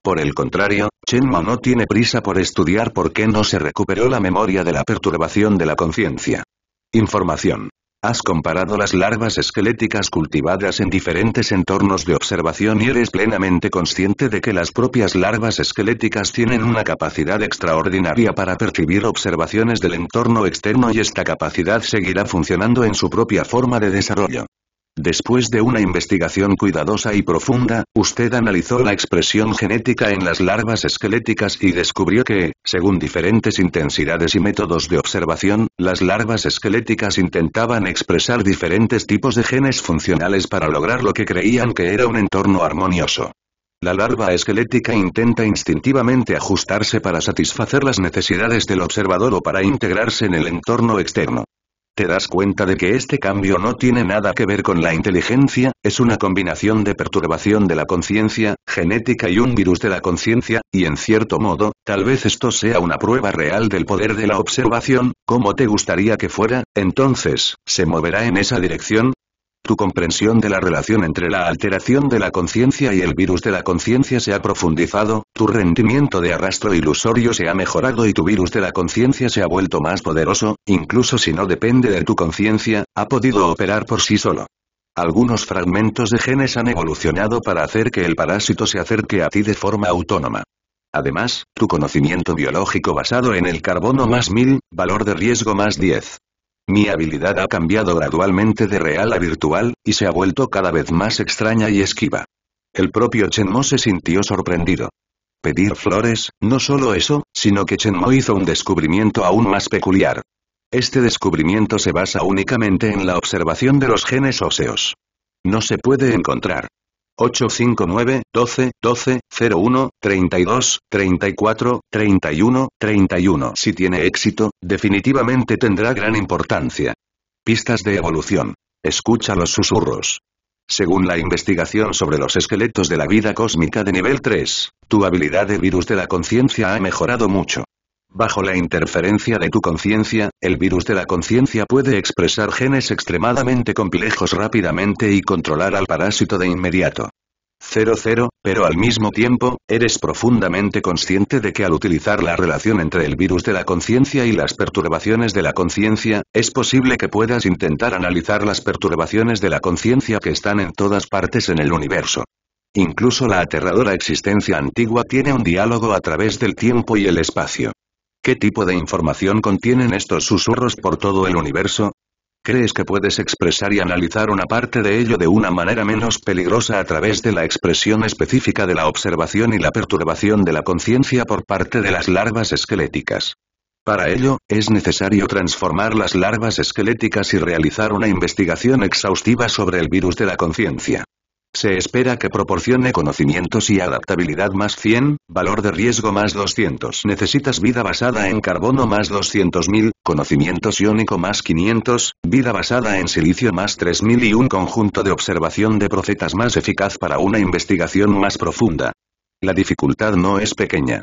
Por el contrario, Chen Mo no tiene prisa por estudiar por qué no se recuperó la memoria de la perturbación de la conciencia. Información. Has comparado las larvas esqueléticas cultivadas en diferentes entornos de observación y eres plenamente consciente de que las propias larvas esqueléticas tienen una capacidad extraordinaria para percibir observaciones del entorno externo y esta capacidad seguirá funcionando en su propia forma de desarrollo. Después de una investigación cuidadosa y profunda, usted analizó la expresión genética en las larvas esqueléticas y descubrió que, según diferentes intensidades y métodos de observación, las larvas esqueléticas intentaban expresar diferentes tipos de genes funcionales para lograr lo que creían que era un entorno armonioso. La larva esquelética intenta instintivamente ajustarse para satisfacer las necesidades del observador o para integrarse en el entorno externo. Te das cuenta de que este cambio no tiene nada que ver con la inteligencia, es una combinación de perturbación de la conciencia, genética y un virus de la conciencia, y en cierto modo, tal vez esto sea una prueba real del poder de la observación, como te gustaría que fuera, entonces, ¿se moverá en esa dirección? Tu comprensión de la relación entre la alteración de la conciencia y el virus de la conciencia se ha profundizado, tu rendimiento de arrastro ilusorio se ha mejorado y tu virus de la conciencia se ha vuelto más poderoso, incluso si no depende de tu conciencia, ha podido operar por sí solo. Algunos fragmentos de genes han evolucionado para hacer que el parásito se acerque a ti de forma autónoma. Además, tu conocimiento biológico basado en el carbono más mil, valor de riesgo más diez. Mi habilidad ha cambiado gradualmente de real a virtual, y se ha vuelto cada vez más extraña y esquiva. El propio Chen Mo se sintió sorprendido. Pedir flores, no solo eso, sino que Chen Mo hizo un descubrimiento aún más peculiar. Este descubrimiento se basa únicamente en la observación de los genes óseos. No se puede encontrar. ocho cinco nueve, doce, doce, cero uno, treinta y dos, treinta y cuatro, treinta y uno, treinta y uno. Si tiene éxito, definitivamente tendrá gran importancia. Pistas de evolución. Escucha los susurros. Según la investigación sobre los esqueletos de la vida cósmica de nivel tres, tu habilidad de virus de la conciencia ha mejorado mucho. Bajo la interferencia de tu conciencia, el virus de la conciencia puede expresar genes extremadamente complejos rápidamente y controlar al parásito de inmediato. cero cero, pero al mismo tiempo, eres profundamente consciente de que al utilizar la relación entre el virus de la conciencia y las perturbaciones de la conciencia, es posible que puedas intentar analizar las perturbaciones de la conciencia que están en todas partes en el universo. Incluso la aterradora existencia antigua tiene un diálogo a través del tiempo y el espacio. ¿Qué tipo de información contienen estos susurros por todo el universo? ¿Crees que puedes expresar y analizar una parte de ello de una manera menos peligrosa a través de la expresión específica de la observación y la perturbación de la conciencia por parte de las larvas esqueléticas? Para ello, es necesario transformar las larvas esqueléticas y realizar una investigación exhaustiva sobre el virus de la conciencia. Se espera que proporcione conocimientos y adaptabilidad más cien, valor de riesgo más doscientos. Necesitas vida basada en carbono más doscientos mil, conocimiento iónico más quinientos, vida basada en silicio más tres mil y un conjunto de observación de procetas más eficaz para una investigación más profunda. La dificultad no es pequeña.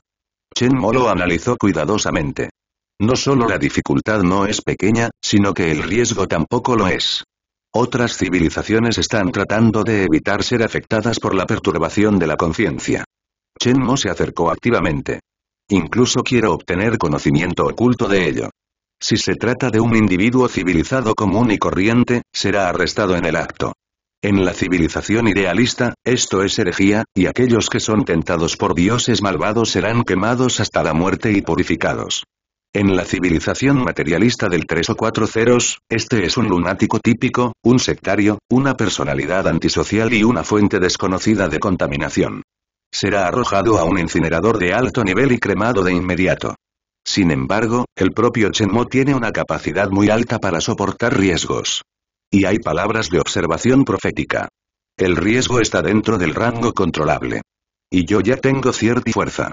Chen Mo lo analizó cuidadosamente. No solo la dificultad no es pequeña, sino que el riesgo tampoco lo es. Otras civilizaciones están tratando de evitar ser afectadas por la perturbación de la conciencia. Chen Mo se acercó activamente. Incluso quiero obtener conocimiento oculto de ello. Si se trata de un individuo civilizado común y corriente, será arrestado en el acto. En la civilización idealista, esto es herejía, y aquellos que son tentados por dioses malvados serán quemados hasta la muerte y purificados. En la civilización materialista del tres o cuatro ceros, este es un lunático típico, un sectario, una personalidad antisocial y una fuente desconocida de contaminación. Será arrojado a un incinerador de alto nivel y cremado de inmediato. Sin embargo, el propio Chen Mo tiene una capacidad muy alta para soportar riesgos. Y hay palabras de observación profética. El riesgo está dentro del rango controlable. Y yo ya tengo cierta fuerza.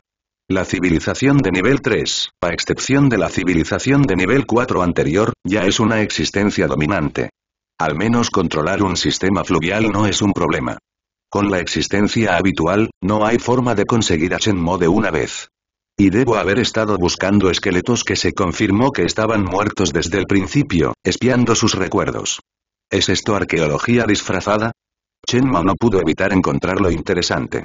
La civilización de nivel tres, a excepción de la civilización de nivel cuatro anterior, ya es una existencia dominante. Al menos controlar un sistema fluvial no es un problema. Con la existencia habitual, no hay forma de conseguir a Chen Mo de una vez. Y debo haber estado buscando esqueletos que se confirmó que estaban muertos desde el principio, espiando sus recuerdos. ¿Es esto arqueología disfrazada? Chen Mo no pudo evitar encontrar lo interesante.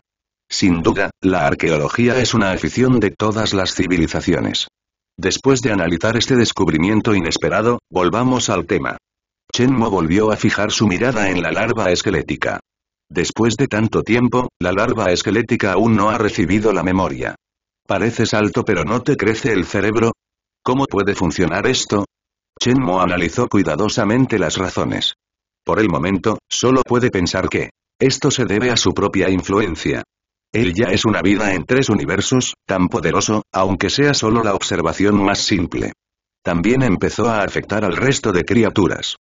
Sin duda, la arqueología es una afición de todas las civilizaciones. Después de analizar este descubrimiento inesperado, volvamos al tema. Chen Mo volvió a fijar su mirada en la larva esquelética. Después de tanto tiempo, la larva esquelética aún no ha recibido la memoria. ¿Pareces alto pero no te crece el cerebro? ¿Cómo puede funcionar esto? Chen Mo analizó cuidadosamente las razones. Por el momento, solo puede pensar que esto se debe a su propia influencia. Él ya es una vida en tres universos, tan poderoso, aunque sea solo la observación más simple. También empezó a afectar al resto de criaturas.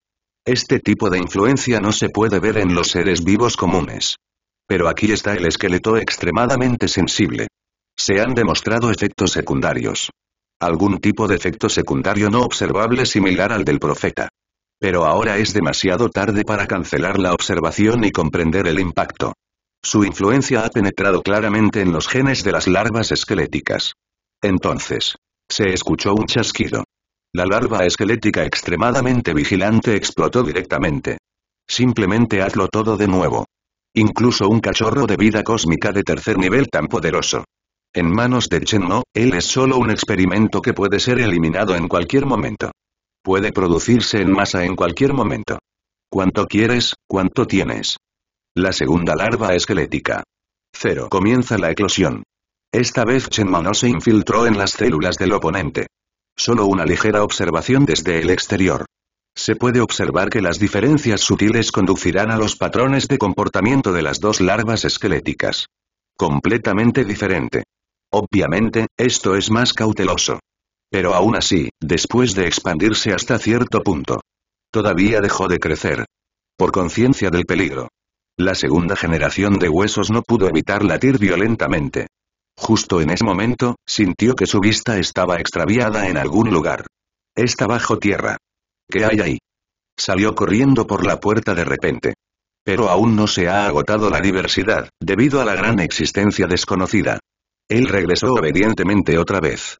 Este tipo de influencia no se puede ver en los seres vivos comunes. Pero aquí está el esqueleto extremadamente sensible. Se han demostrado efectos secundarios. Algún tipo de efecto secundario no observable similar al del profeta. Pero ahora es demasiado tarde para cancelar la observación y comprender el impacto. Su influencia ha penetrado claramente en los genes de las larvas esqueléticas. Entonces, se escuchó un chasquido. La larva esquelética extremadamente vigilante explotó directamente. Simplemente hazlo todo de nuevo. Incluso un cachorro de vida cósmica de tercer nivel tan poderoso. En manos de Chen Mo, él es solo un experimento que puede ser eliminado en cualquier momento. Puede producirse en masa en cualquier momento. ¿Cuánto quieres, cuánto tienes? La segunda larva esquelética. Cero. Comienza la eclosión. Esta vez Chen Mo no se infiltró en las células del oponente. Solo una ligera observación desde el exterior. Se puede observar que las diferencias sutiles conducirán a los patrones de comportamiento de las dos larvas esqueléticas. Completamente diferente. Obviamente, esto es más cauteloso. Pero aún así, después de expandirse hasta cierto punto, todavía dejó de crecer. Por conciencia del peligro. La segunda generación de huesos no pudo evitar latir violentamente. Justo en ese momento, sintió que su vista estaba extraviada en algún lugar. Está bajo tierra. ¿Qué hay ahí? Salió corriendo por la puerta de repente. Pero aún no se ha agotado la diversidad, debido a la gran existencia desconocida. Él regresó obedientemente otra vez.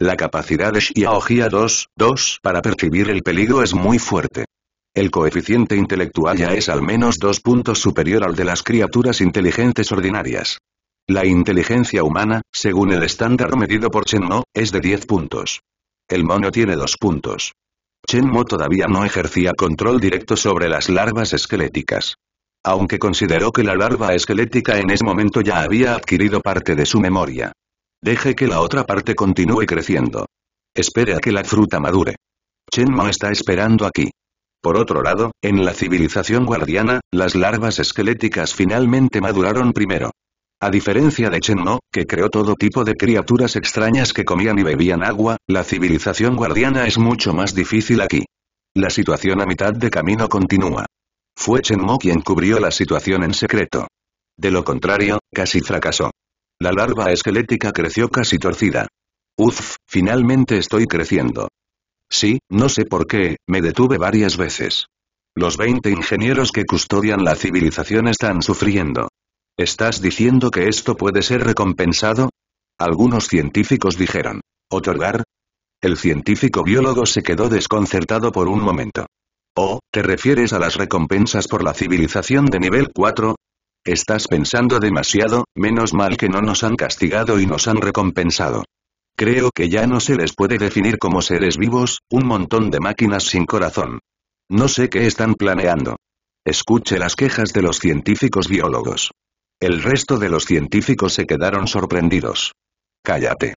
La capacidad de Xiaojia dos punto dos para percibir el peligro es muy fuerte. El coeficiente intelectual ya es al menos dos puntos superior al de las criaturas inteligentes ordinarias. La inteligencia humana, según el estándar medido por Chen Mo, es de diez puntos. El mono tiene dos puntos. Chen Mo todavía no ejercía control directo sobre las larvas esqueléticas. Aunque consideró que la larva esquelética en ese momento ya había adquirido parte de su memoria. Deje que la otra parte continúe creciendo. Espere a que la fruta madure. Chen Mo está esperando aquí. Por otro lado, en la civilización guardiana, las larvas esqueléticas finalmente maduraron primero. A diferencia de Chen Mo, que creó todo tipo de criaturas extrañas que comían y bebían agua, la civilización guardiana es mucho más difícil aquí. La situación a mitad de camino continúa. Fue Chen Mo quien cubrió la situación en secreto. De lo contrario, casi fracasó. La larva esquelética creció casi torcida. Uf, finalmente estoy creciendo. Sí, no sé por qué, me detuve varias veces. Los veinte ingenieros que custodian la civilización están sufriendo. ¿Estás diciendo que esto puede ser recompensado? Algunos científicos dijeron. ¿Otorgar? El científico biólogo se quedó desconcertado por un momento. Oh, ¿te refieres a las recompensas por la civilización de nivel cuatro? Estás pensando demasiado, menos mal que no nos han castigado y nos han recompensado. Creo que ya no se les puede definir como seres vivos, un montón de máquinas sin corazón. No sé qué están planeando. Escuche las quejas de los científicos biólogos. El resto de los científicos se quedaron sorprendidos. Cállate.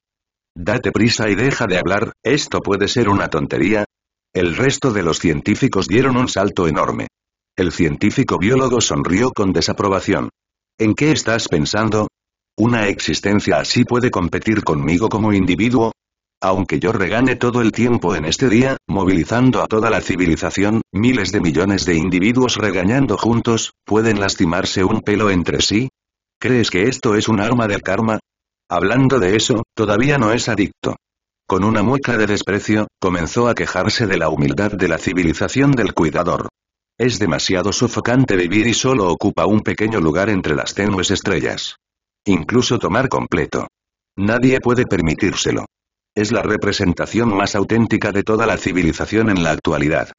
Date prisa y deja de hablar, ¿esto puede ser una tontería? El resto de los científicos dieron un salto enorme. El científico biólogo sonrió con desaprobación. ¿En qué estás pensando? ¿Una existencia así puede competir conmigo como individuo? Aunque yo regane todo el tiempo en este día, movilizando a toda la civilización, miles de millones de individuos regañando juntos, ¿pueden lastimarse un pelo entre sí? ¿Crees que esto es un arma del karma? Hablando de eso, todavía no es adicto. Con una mueca de desprecio, comenzó a quejarse de la humildad de la civilización del cuidador. Es demasiado sofocante vivir y solo ocupa un pequeño lugar entre las tenues estrellas. Incluso tomar completo. Nadie puede permitírselo. Es la representación más auténtica de toda la civilización en la actualidad.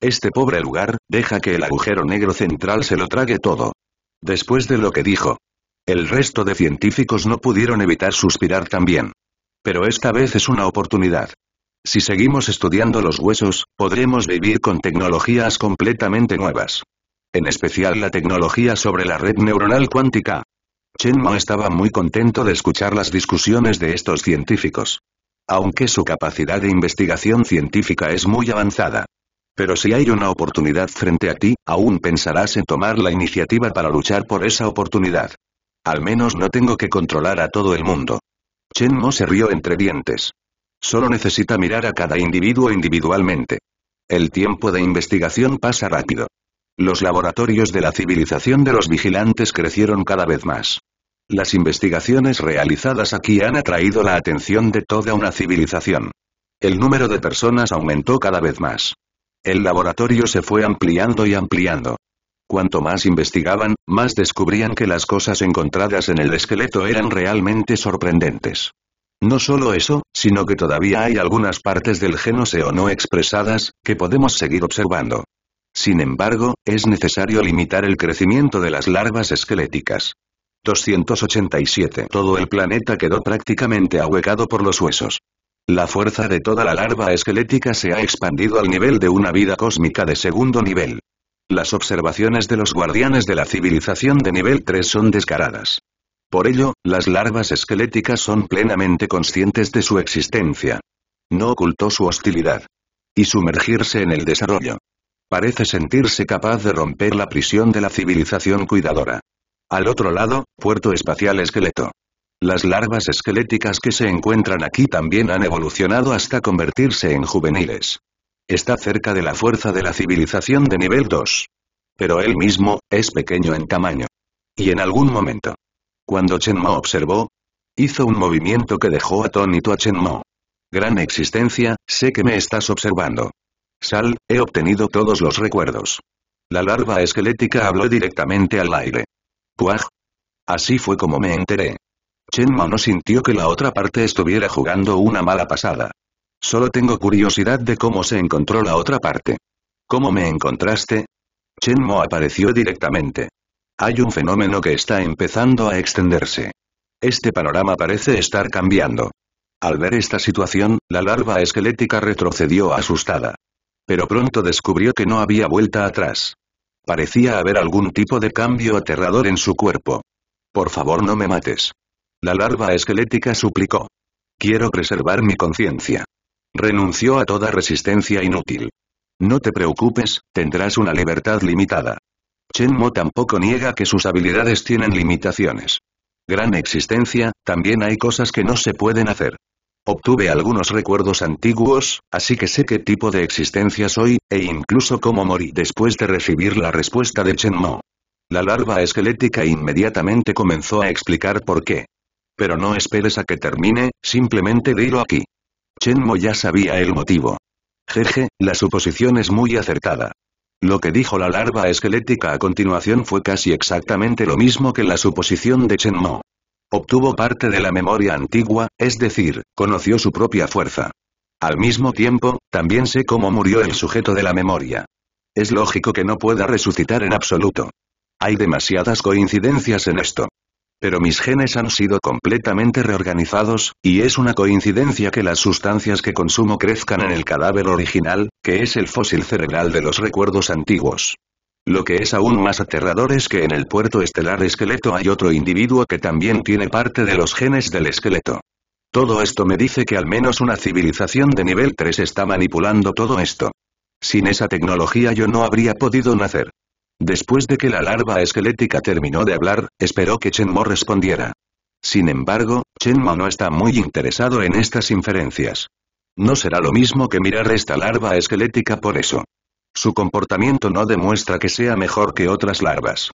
Este pobre lugar, deja que el agujero negro central se lo trague todo. Después de lo que dijo, el resto de científicos no pudieron evitar suspirar también. Pero esta vez es una oportunidad. Si seguimos estudiando los huesos, podremos vivir con tecnologías completamente nuevas. En especial la tecnología sobre la red neuronal cuántica. Chen Mo estaba muy contento de escuchar las discusiones de estos científicos. Aunque su capacidad de investigación científica es muy avanzada. Pero si hay una oportunidad frente a ti, aún pensarás en tomar la iniciativa para luchar por esa oportunidad. Al menos no tengo que controlar a todo el mundo. Chen Mo se rió entre dientes. Solo necesita mirar a cada individuo individualmente. El tiempo de investigación pasa rápido. Los laboratorios de la civilización de los vigilantes crecieron cada vez más. Las investigaciones realizadas aquí han atraído la atención de toda una civilización. El número de personas aumentó cada vez más. El laboratorio se fue ampliando y ampliando. Cuanto más investigaban, más descubrían que las cosas encontradas en el esqueleto eran realmente sorprendentes. No solo eso, sino que todavía hay algunas partes del genoceo no expresadas, que podemos seguir observando. Sin embargo, es necesario limitar el crecimiento de las larvas esqueléticas. doscientos ochenta y siete. Todo el planeta quedó prácticamente ahuecado por los huesos. La fuerza de toda la larva esquelética se ha expandido al nivel de una vida cósmica de segundo nivel. Las observaciones de los guardianes de la civilización de nivel tres son descaradas. Por ello, las larvas esqueléticas son plenamente conscientes de su existencia. No ocultó su hostilidad. Y sumergirse en el desarrollo. Parece sentirse capaz de romper la prisión de la civilización cuidadora. Al otro lado, puerto espacial esqueleto. Las larvas esqueléticas que se encuentran aquí también han evolucionado hasta convertirse en juveniles. Está cerca de la fuerza de la civilización de nivel dos. Pero él mismo, es pequeño en tamaño. Y en algún momento. Cuando Chen Mo observó, hizo un movimiento que dejó atónito a Chen Mo. Gran existencia, sé que me estás observando. Sal, he obtenido todos los recuerdos. La larva esquelética habló directamente al aire. ¡Puaj! Así fue como me enteré. Chen Mo no sintió que la otra parte estuviera jugando una mala pasada. Solo tengo curiosidad de cómo se encontró la otra parte. ¿Cómo me encontraste? Chen Mo apareció directamente. Hay un fenómeno que está empezando a extenderse. Este panorama parece estar cambiando. Al ver esta situación, la larva esquelética retrocedió asustada. Pero pronto descubrió que no había vuelta atrás. Parecía haber algún tipo de cambio aterrador en su cuerpo. Por favor, no me mates. La larva esquelética suplicó. Quiero preservar mi conciencia. Renunció a toda resistencia inútil. No te preocupes, tendrás una libertad limitada. Chen Mo tampoco niega que sus habilidades tienen limitaciones. Gran existencia, también hay cosas que no se pueden hacer. Obtuve algunos recuerdos antiguos, así que sé qué tipo de existencia soy, e incluso cómo morí después de recibir la respuesta de Chen Mo. La larva esquelética inmediatamente comenzó a explicar por qué. Pero no esperes a que termine, simplemente dilo aquí. Chen Mo ya sabía el motivo. Jeje, la suposición es muy acertada. Lo que dijo la larva esquelética a continuación fue casi exactamente lo mismo que la suposición de Chen Mo. Obtuvo parte de la memoria antigua, es decir, conoció su propia fuerza. Al mismo tiempo, también sé cómo murió el sujeto de la memoria. Es lógico que no pueda resucitar en absoluto. Hay demasiadas coincidencias en esto. Pero mis genes han sido completamente reorganizados, y es una coincidencia que las sustancias que consumo crezcan en el cadáver original, que es el fósil cerebral de los recuerdos antiguos. Lo que es aún más aterrador es que en el puerto estelar esqueleto hay otro individuo que también tiene parte de los genes del esqueleto. Todo esto me dice que al menos una civilización de nivel tres está manipulando todo esto. Sin esa tecnología yo no habría podido nacer. Después de que la larva esquelética terminó de hablar, esperó que Chen Mo respondiera. Sin embargo, Chen Mo no está muy interesado en estas inferencias. No será lo mismo que mirar esta larva esquelética por eso. Su comportamiento no demuestra que sea mejor que otras larvas.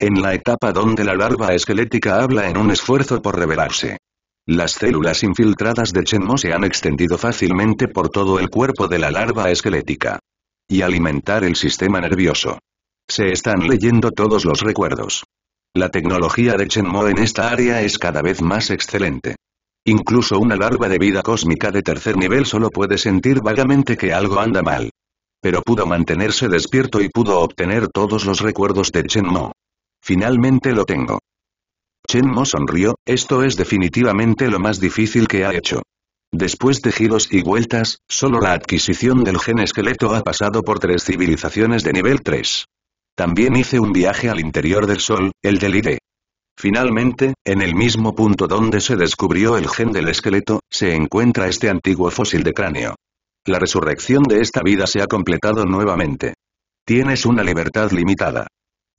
En la etapa donde la larva esquelética habla en un esfuerzo por revelarse. Las células infiltradas de Chen Mo se han extendido fácilmente por todo el cuerpo de la larva esquelética. Y alimentar el sistema nervioso. Se están leyendo todos los recuerdos. La tecnología de Chen Mo en esta área es cada vez más excelente. Incluso una larva de vida cósmica de tercer nivel solo puede sentir vagamente que algo anda mal. Pero pudo mantenerse despierto y pudo obtener todos los recuerdos de Chen Mo. Finalmente lo tengo. Chen Mo sonrió, esto es definitivamente lo más difícil que ha hecho. Después de giros y vueltas, solo la adquisición del gen esqueleto ha pasado por tres civilizaciones de nivel tres. También hice un viaje al interior del Sol, el del I D. Finalmente, en el mismo punto donde se descubrió el gen del esqueleto, se encuentra este antiguo fósil de cráneo. La resurrección de esta vida se ha completado nuevamente. Tienes una libertad limitada.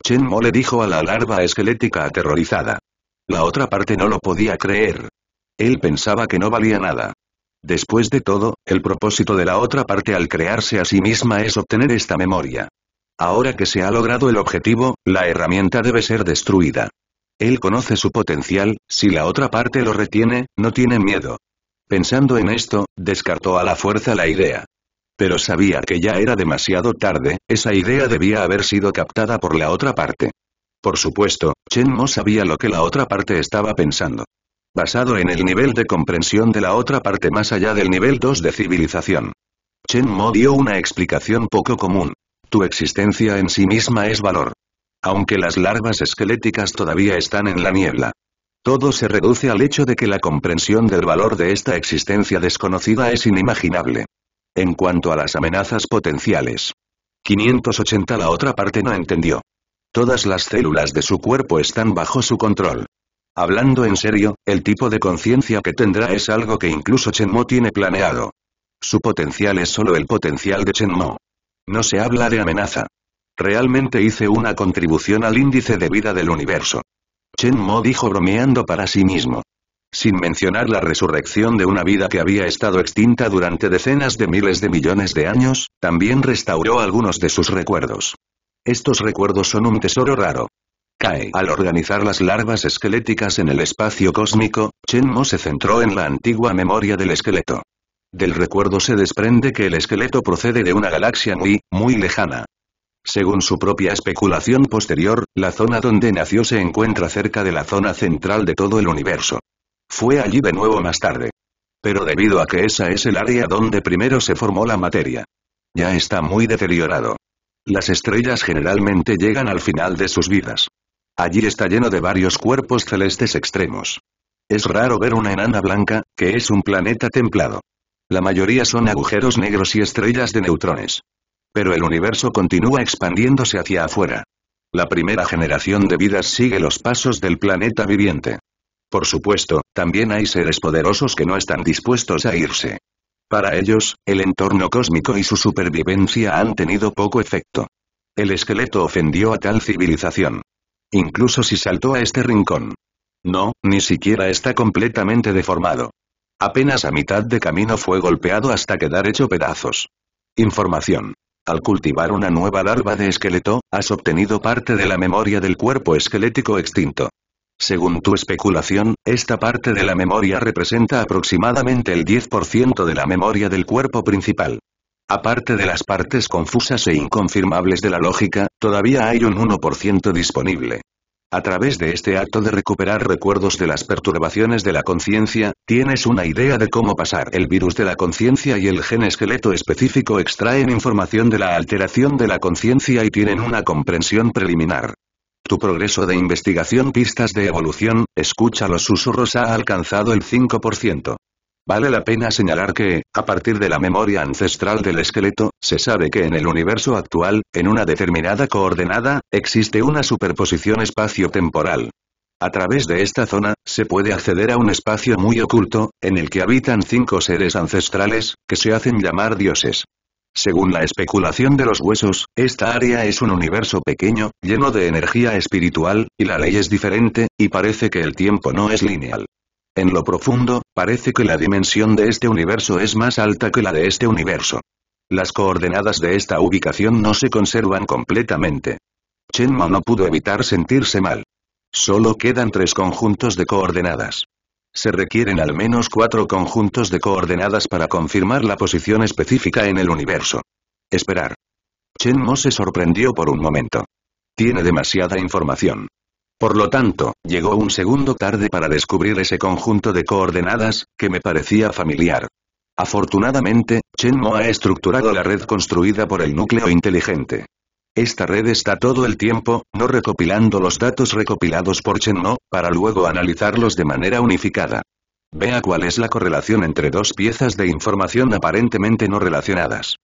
Chen Mo le dijo a la larva esquelética aterrorizada. La otra parte no lo podía creer. Él pensaba que no valía nada. Después de todo, el propósito de la otra parte al crearse a sí misma es obtener esta memoria. Ahora que se ha logrado el objetivo, la herramienta debe ser destruida. Él conoce su potencial, si la otra parte lo retiene, no tiene miedo. Pensando en esto, descartó a la fuerza la idea. Pero sabía que ya era demasiado tarde, esa idea debía haber sido captada por la otra parte. Por supuesto, Chen Mo sabía lo que la otra parte estaba pensando. Basado en el nivel de comprensión de la otra parte más allá del nivel dos de civilización. Chen Mo dio una explicación poco común. Tu existencia en sí misma es valor. Aunque las larvas esqueléticas todavía están en la niebla. Todo se reduce al hecho de que la comprensión del valor de esta existencia desconocida es inimaginable. En cuanto a las amenazas potenciales. quinientos ochenta La otra parte no entendió. Todas las células de su cuerpo están bajo su control. Hablando en serio, el tipo de conciencia que tendrá es algo que incluso Chen Mo tiene planeado. Su potencial es solo el potencial de Chen Mo. No se habla de amenaza. Realmente hice una contribución al índice de vida del universo. Chen Mo dijo bromeando para sí mismo. Sin mencionar la resurrección de una vida que había estado extinta durante decenas de miles de millones de años, también restauró algunos de sus recuerdos. Estos recuerdos son un tesoro raro. Cae. Al organizar las larvas esqueléticas en el espacio cósmico, Chen Mo se centró en la antigua memoria del esqueleto. Del recuerdo se desprende que el esqueleto procede de una galaxia muy, muy lejana. Según su propia especulación posterior, la zona donde nació se encuentra cerca de la zona central de todo el universo. Fue allí de nuevo más tarde. Pero debido a que esa es el área donde primero se formó la materia. Ya está muy deteriorado. Las estrellas generalmente llegan al final de sus vidas. Allí está lleno de varios cuerpos celestes extremos. Es raro ver una enana blanca, que es un planeta templado. La mayoría son agujeros negros y estrellas de neutrones. Pero el universo continúa expandiéndose hacia afuera. La primera generación de vidas sigue los pasos del planeta viviente. Por supuesto, también hay seres poderosos que no están dispuestos a irse. Para ellos, el entorno cósmico y su supervivencia han tenido poco efecto. El esqueleto ofendió a tal civilización. Incluso si saltó a este rincón. No, ni siquiera está completamente deformado. Apenas a mitad de camino fue golpeado hasta quedar hecho pedazos. Información. Al cultivar una nueva larva de esqueleto, has obtenido parte de la memoria del cuerpo esquelético extinto. Según tu especulación, esta parte de la memoria representa aproximadamente el diez por ciento de la memoria del cuerpo principal. Aparte de las partes confusas e inconfirmables de la lógica, todavía hay un uno por ciento disponible. A través de este acto de recuperar recuerdos de las perturbaciones de la conciencia, tienes una idea de cómo pasar. El virus de la conciencia y el gen esqueleto específico extraen información de la alteración de la conciencia y tienen una comprensión preliminar. Tu progreso de investigación pistas de evolución, escucha los susurros ha alcanzado el cinco por ciento. Vale la pena señalar que, a partir de la memoria ancestral del esqueleto, se sabe que en el universo actual, en una determinada coordenada, existe una superposición espacio-temporal. A través de esta zona, se puede acceder a un espacio muy oculto, en el que habitan cinco seres ancestrales, que se hacen llamar dioses. Según la especulación de los huesos, esta área es un universo pequeño, lleno de energía espiritual, y la ley es diferente, y parece que el tiempo no es lineal. En lo profundo, parece que la dimensión de este universo es más alta que la de este universo. Las coordenadas de esta ubicación no se conservan completamente. Chen Mo no pudo evitar sentirse mal. Solo quedan tres conjuntos de coordenadas. Se requieren al menos cuatro conjuntos de coordenadas para confirmar la posición específica en el universo. Esperar. Chen Mo se sorprendió por un momento. Tiene demasiada información. Por lo tanto, llegó un segundo tarde para descubrir ese conjunto de coordenadas, que me parecía familiar. Afortunadamente, Chen Mo ha estructurado la red construida por el núcleo inteligente. Esta red está todo el tiempo, no recopilando los datos recopilados por Chen Mo, para luego analizarlos de manera unificada. Vea cuál es la correlación entre dos piezas de información aparentemente no relacionadas.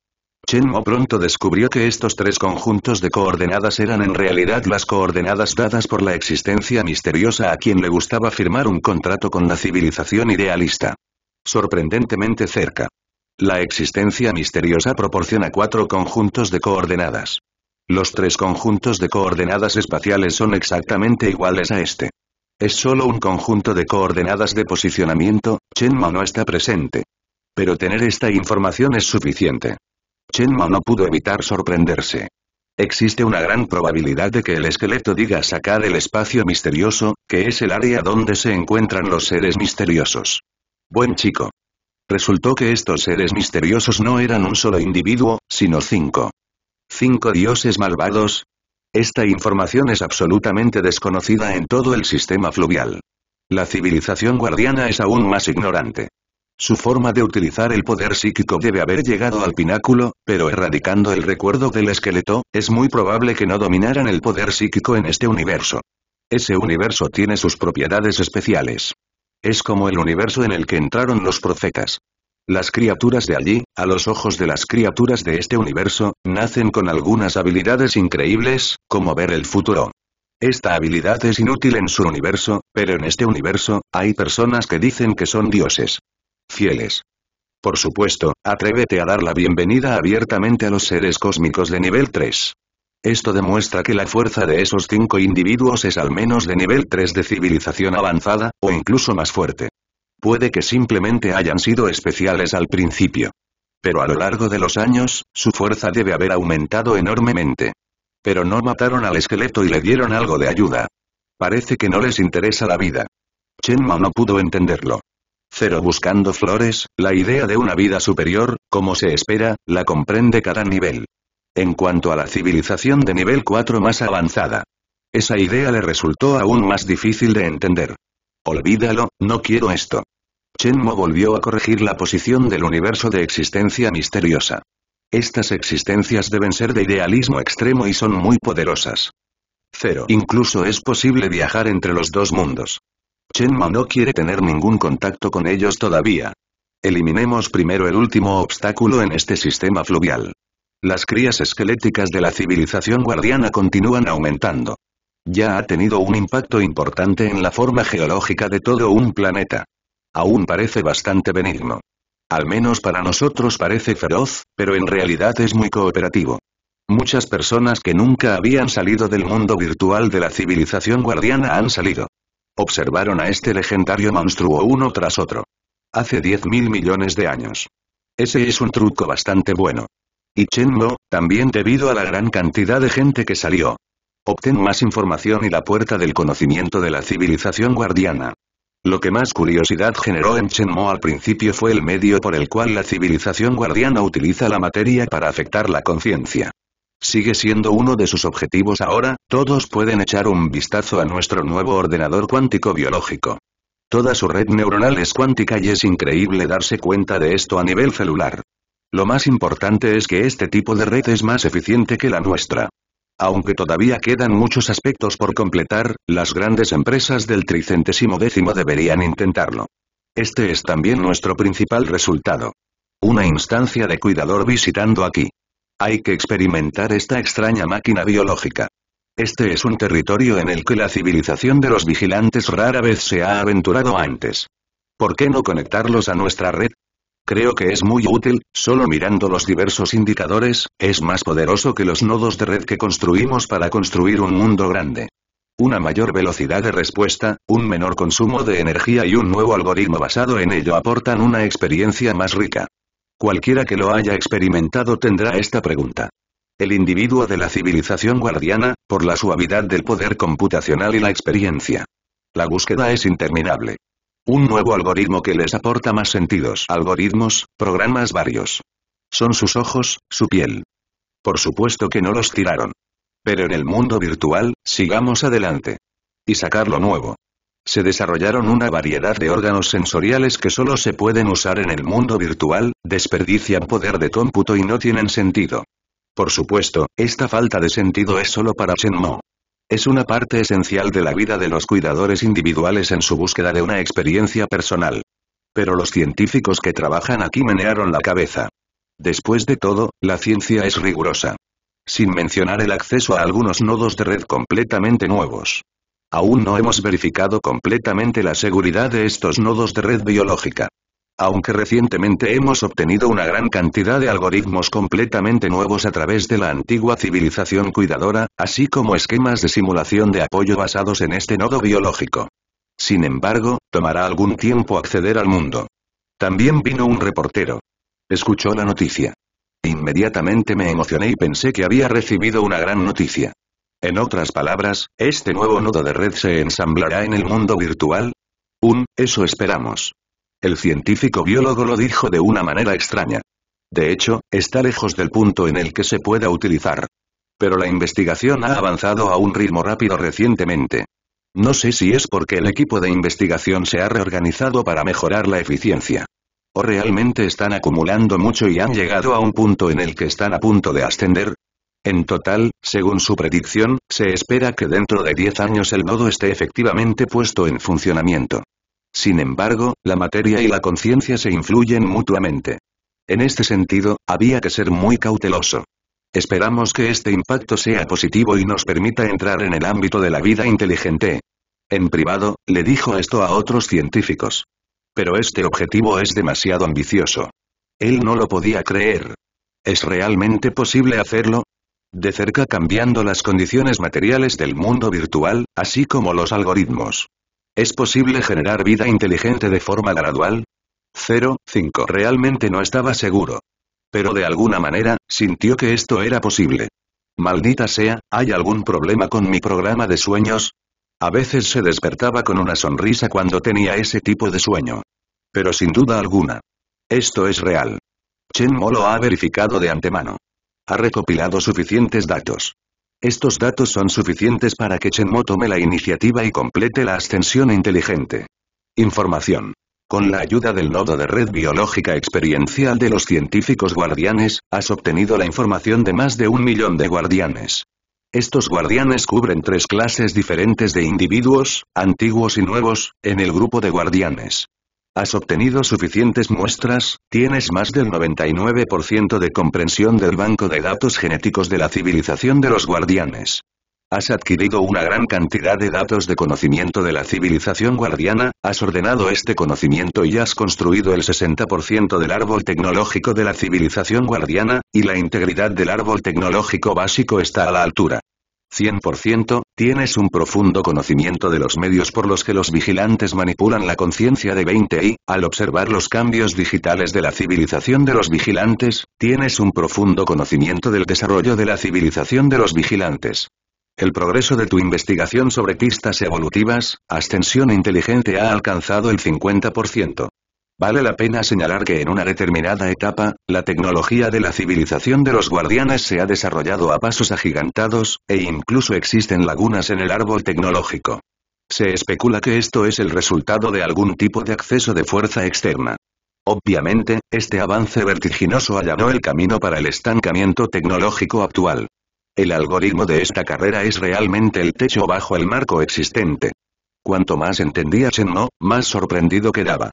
Chen Mo pronto descubrió que estos tres conjuntos de coordenadas eran en realidad las coordenadas dadas por la existencia misteriosa a quien le gustaba firmar un contrato con la civilización idealista. Sorprendentemente cerca. La existencia misteriosa proporciona cuatro conjuntos de coordenadas. Los tres conjuntos de coordenadas espaciales son exactamente iguales a este. Es solo un conjunto de coordenadas de posicionamiento, Chen Mo no está presente. Pero tener esta información es suficiente. Chen Mo no pudo evitar sorprenderse. Existe una gran probabilidad de que el esqueleto diga sacar el espacio misterioso, que es el área donde se encuentran los seres misteriosos. Buen chico. Resultó que estos seres misteriosos no eran un solo individuo, sino cinco. ¿Cinco dioses malvados? Esta información es absolutamente desconocida en todo el sistema fluvial. La civilización guardiana es aún más ignorante. Su forma de utilizar el poder psíquico debe haber llegado al pináculo, pero erradicando el recuerdo del esqueleto, es muy probable que no dominaran el poder psíquico en este universo. Ese universo tiene sus propiedades especiales. Es como el universo en el que entraron los profetas. Las criaturas de allí, a los ojos de las criaturas de este universo, nacen con algunas habilidades increíbles, como ver el futuro. Esta habilidad es inútil en su universo, pero en este universo, hay personas que dicen que son dioses. Fieles. Por supuesto, atrévete a dar la bienvenida abiertamente a los seres cósmicos de nivel tres. Esto demuestra que la fuerza de esos cinco individuos es al menos de nivel tres de civilización avanzada, o incluso más fuerte. Puede que simplemente hayan sido especiales al principio. Pero a lo largo de los años, su fuerza debe haber aumentado enormemente. Pero no mataron al esqueleto y le dieron algo de ayuda. Parece que no les interesa la vida. Chen Mo no pudo entenderlo. Cero buscando flores, la idea de una vida superior, como se espera, la comprende cada nivel. En cuanto a la civilización de nivel cuatro más avanzada, esa idea le resultó aún más difícil de entender. Olvídalo, no quiero esto. Chen Mo volvió a corregir la posición del universo de existencia misteriosa. Estas existencias deben ser de idealismo extremo y son muy poderosas. Cero. Incluso es posible viajar entre los dos mundos. Chen Mo no quiere tener ningún contacto con ellos todavía. Eliminemos primero el último obstáculo en este sistema fluvial. Las crías esqueléticas de la civilización guardiana continúan aumentando. Ya ha tenido un impacto importante en la forma geológica de todo un planeta. Aún parece bastante benigno. Al menos para nosotros parece feroz, pero en realidad es muy cooperativo. Muchas personas que nunca habían salido del mundo virtual de la civilización guardiana han salido. Observaron a este legendario monstruo uno tras otro. Hace diez mil millones de años. Ese es un truco bastante bueno. Y Chen Mo, también debido a la gran cantidad de gente que salió. Obtén más información y la puerta del conocimiento de la civilización guardiana. Lo que más curiosidad generó en Chen Mo al principio fue el medio por el cual la civilización guardiana utiliza la materia para afectar la conciencia. Sigue siendo uno de sus objetivos ahora, todos pueden echar un vistazo a nuestro nuevo ordenador cuántico biológico. Toda su red neuronal es cuántica y es increíble darse cuenta de esto a nivel celular. Lo más importante es que este tipo de red es más eficiente que la nuestra. Aunque todavía quedan muchos aspectos por completar, las grandes empresas del tricentésimo décimo deberían intentarlo. Este es también nuestro principal resultado. Una instancia de cuidador visitando aquí. Hay que experimentar esta extraña máquina biológica. Este es un territorio en el que la civilización de los vigilantes rara vez se ha aventurado antes. ¿Por qué no conectarlos a nuestra red? Creo que es muy útil, solo mirando los diversos indicadores, es más poderoso que los nodos de red que construimos para construir un mundo grande. Una mayor velocidad de respuesta, un menor consumo de energía y un nuevo algoritmo basado en ello aportan una experiencia más rica. Cualquiera que lo haya experimentado tendrá esta pregunta. El individuo de la civilización guardiana, por la suavidad del poder computacional y la experiencia. La búsqueda es interminable. Un nuevo algoritmo que les aporta más sentidos. Algoritmos, programas varios. Son sus ojos, su piel. Por supuesto que no los tiraron. Pero en el mundo virtual, sigamos adelante. Y sacar lo nuevo. Se desarrollaron una variedad de órganos sensoriales que solo se pueden usar en el mundo virtual, desperdician poder de cómputo y no tienen sentido. Por supuesto, esta falta de sentido es solo para Chen Mo. Es una parte esencial de la vida de los cuidadores individuales en su búsqueda de una experiencia personal. Pero los científicos que trabajan aquí menearon la cabeza. Después de todo, la ciencia es rigurosa. Sin mencionar el acceso a algunos nodos de red completamente nuevos. Aún no hemos verificado completamente la seguridad de estos nodos de red biológica. Aunque recientemente hemos obtenido una gran cantidad de algoritmos completamente nuevos a través de la antigua civilización cuidadora, así como esquemas de simulación de apoyo basados en este nodo biológico. Sin embargo, tomará algún tiempo acceder al mundo. También vino un reportero. Escuchó la noticia. Inmediatamente me emocioné y pensé que había recibido una gran noticia. En otras palabras, este nuevo nodo de red se ensamblará en el mundo virtual. Un, eso esperamos. El científico biólogo lo dijo de una manera extraña. De hecho, está lejos del punto en el que se pueda utilizar. Pero la investigación ha avanzado a un ritmo rápido recientemente. No sé si es porque el equipo de investigación se ha reorganizado para mejorar la eficiencia. O realmente están acumulando mucho y han llegado a un punto en el que están a punto de ascender. En total, según su predicción, se espera que dentro de diez años el nodo esté efectivamente puesto en funcionamiento. Sin embargo, la materia y la conciencia se influyen mutuamente. En este sentido, había que ser muy cauteloso. Esperamos que este impacto sea positivo y nos permita entrar en el ámbito de la vida inteligente. En privado, le dijo esto a otros científicos. Pero este objetivo es demasiado ambicioso. Él no lo podía creer. ¿Es realmente posible hacerlo? De cerca cambiando las condiciones materiales del mundo virtual, así como los algoritmos. ¿Es posible generar vida inteligente de forma gradual? cero, cinco. Realmente no estaba seguro. Pero de alguna manera, sintió que esto era posible. Maldita sea, ¿hay algún problema con mi programa de sueños? A veces se despertaba con una sonrisa cuando tenía ese tipo de sueño. Pero sin duda alguna. Esto es real. Chen Mo lo ha verificado de antemano. Ha recopilado suficientes datos. Estos datos son suficientes para que Chen Mo tome la iniciativa y complete la ascensión inteligente. Información. Con la ayuda del nodo de red biológica experiencial de los científicos guardianes, has obtenido la información de más de un millón de guardianes. Estos guardianes cubren tres clases diferentes de individuos, antiguos y nuevos, en el grupo de guardianes. Has obtenido suficientes muestras, tienes más del noventa y nueve por ciento de comprensión del banco de datos genéticos de la civilización de los guardianes. Has adquirido una gran cantidad de datos de conocimiento de la civilización guardiana, has ordenado este conocimiento y has construido el sesenta por ciento del árbol tecnológico de la civilización guardiana, y la integridad del árbol tecnológico básico está a la altura. cien por ciento, tienes un profundo conocimiento de los medios por los que los vigilantes manipulan la conciencia de veinte y, al observar los cambios digitales de la civilización de los vigilantes, tienes un profundo conocimiento del desarrollo de la civilización de los vigilantes. El progreso de tu investigación sobre pistas evolutivas, ascensión inteligente ha alcanzado el cincuenta por ciento. Vale la pena señalar que en una determinada etapa, la tecnología de la civilización de los guardianes se ha desarrollado a pasos agigantados, e incluso existen lagunas en el árbol tecnológico. Se especula que esto es el resultado de algún tipo de acceso de fuerza externa. Obviamente, este avance vertiginoso allanó el camino para el estancamiento tecnológico actual. El algoritmo de esta carrera es realmente el techo bajo el marco existente. Cuanto más entendía Chen Mo, más sorprendido quedaba.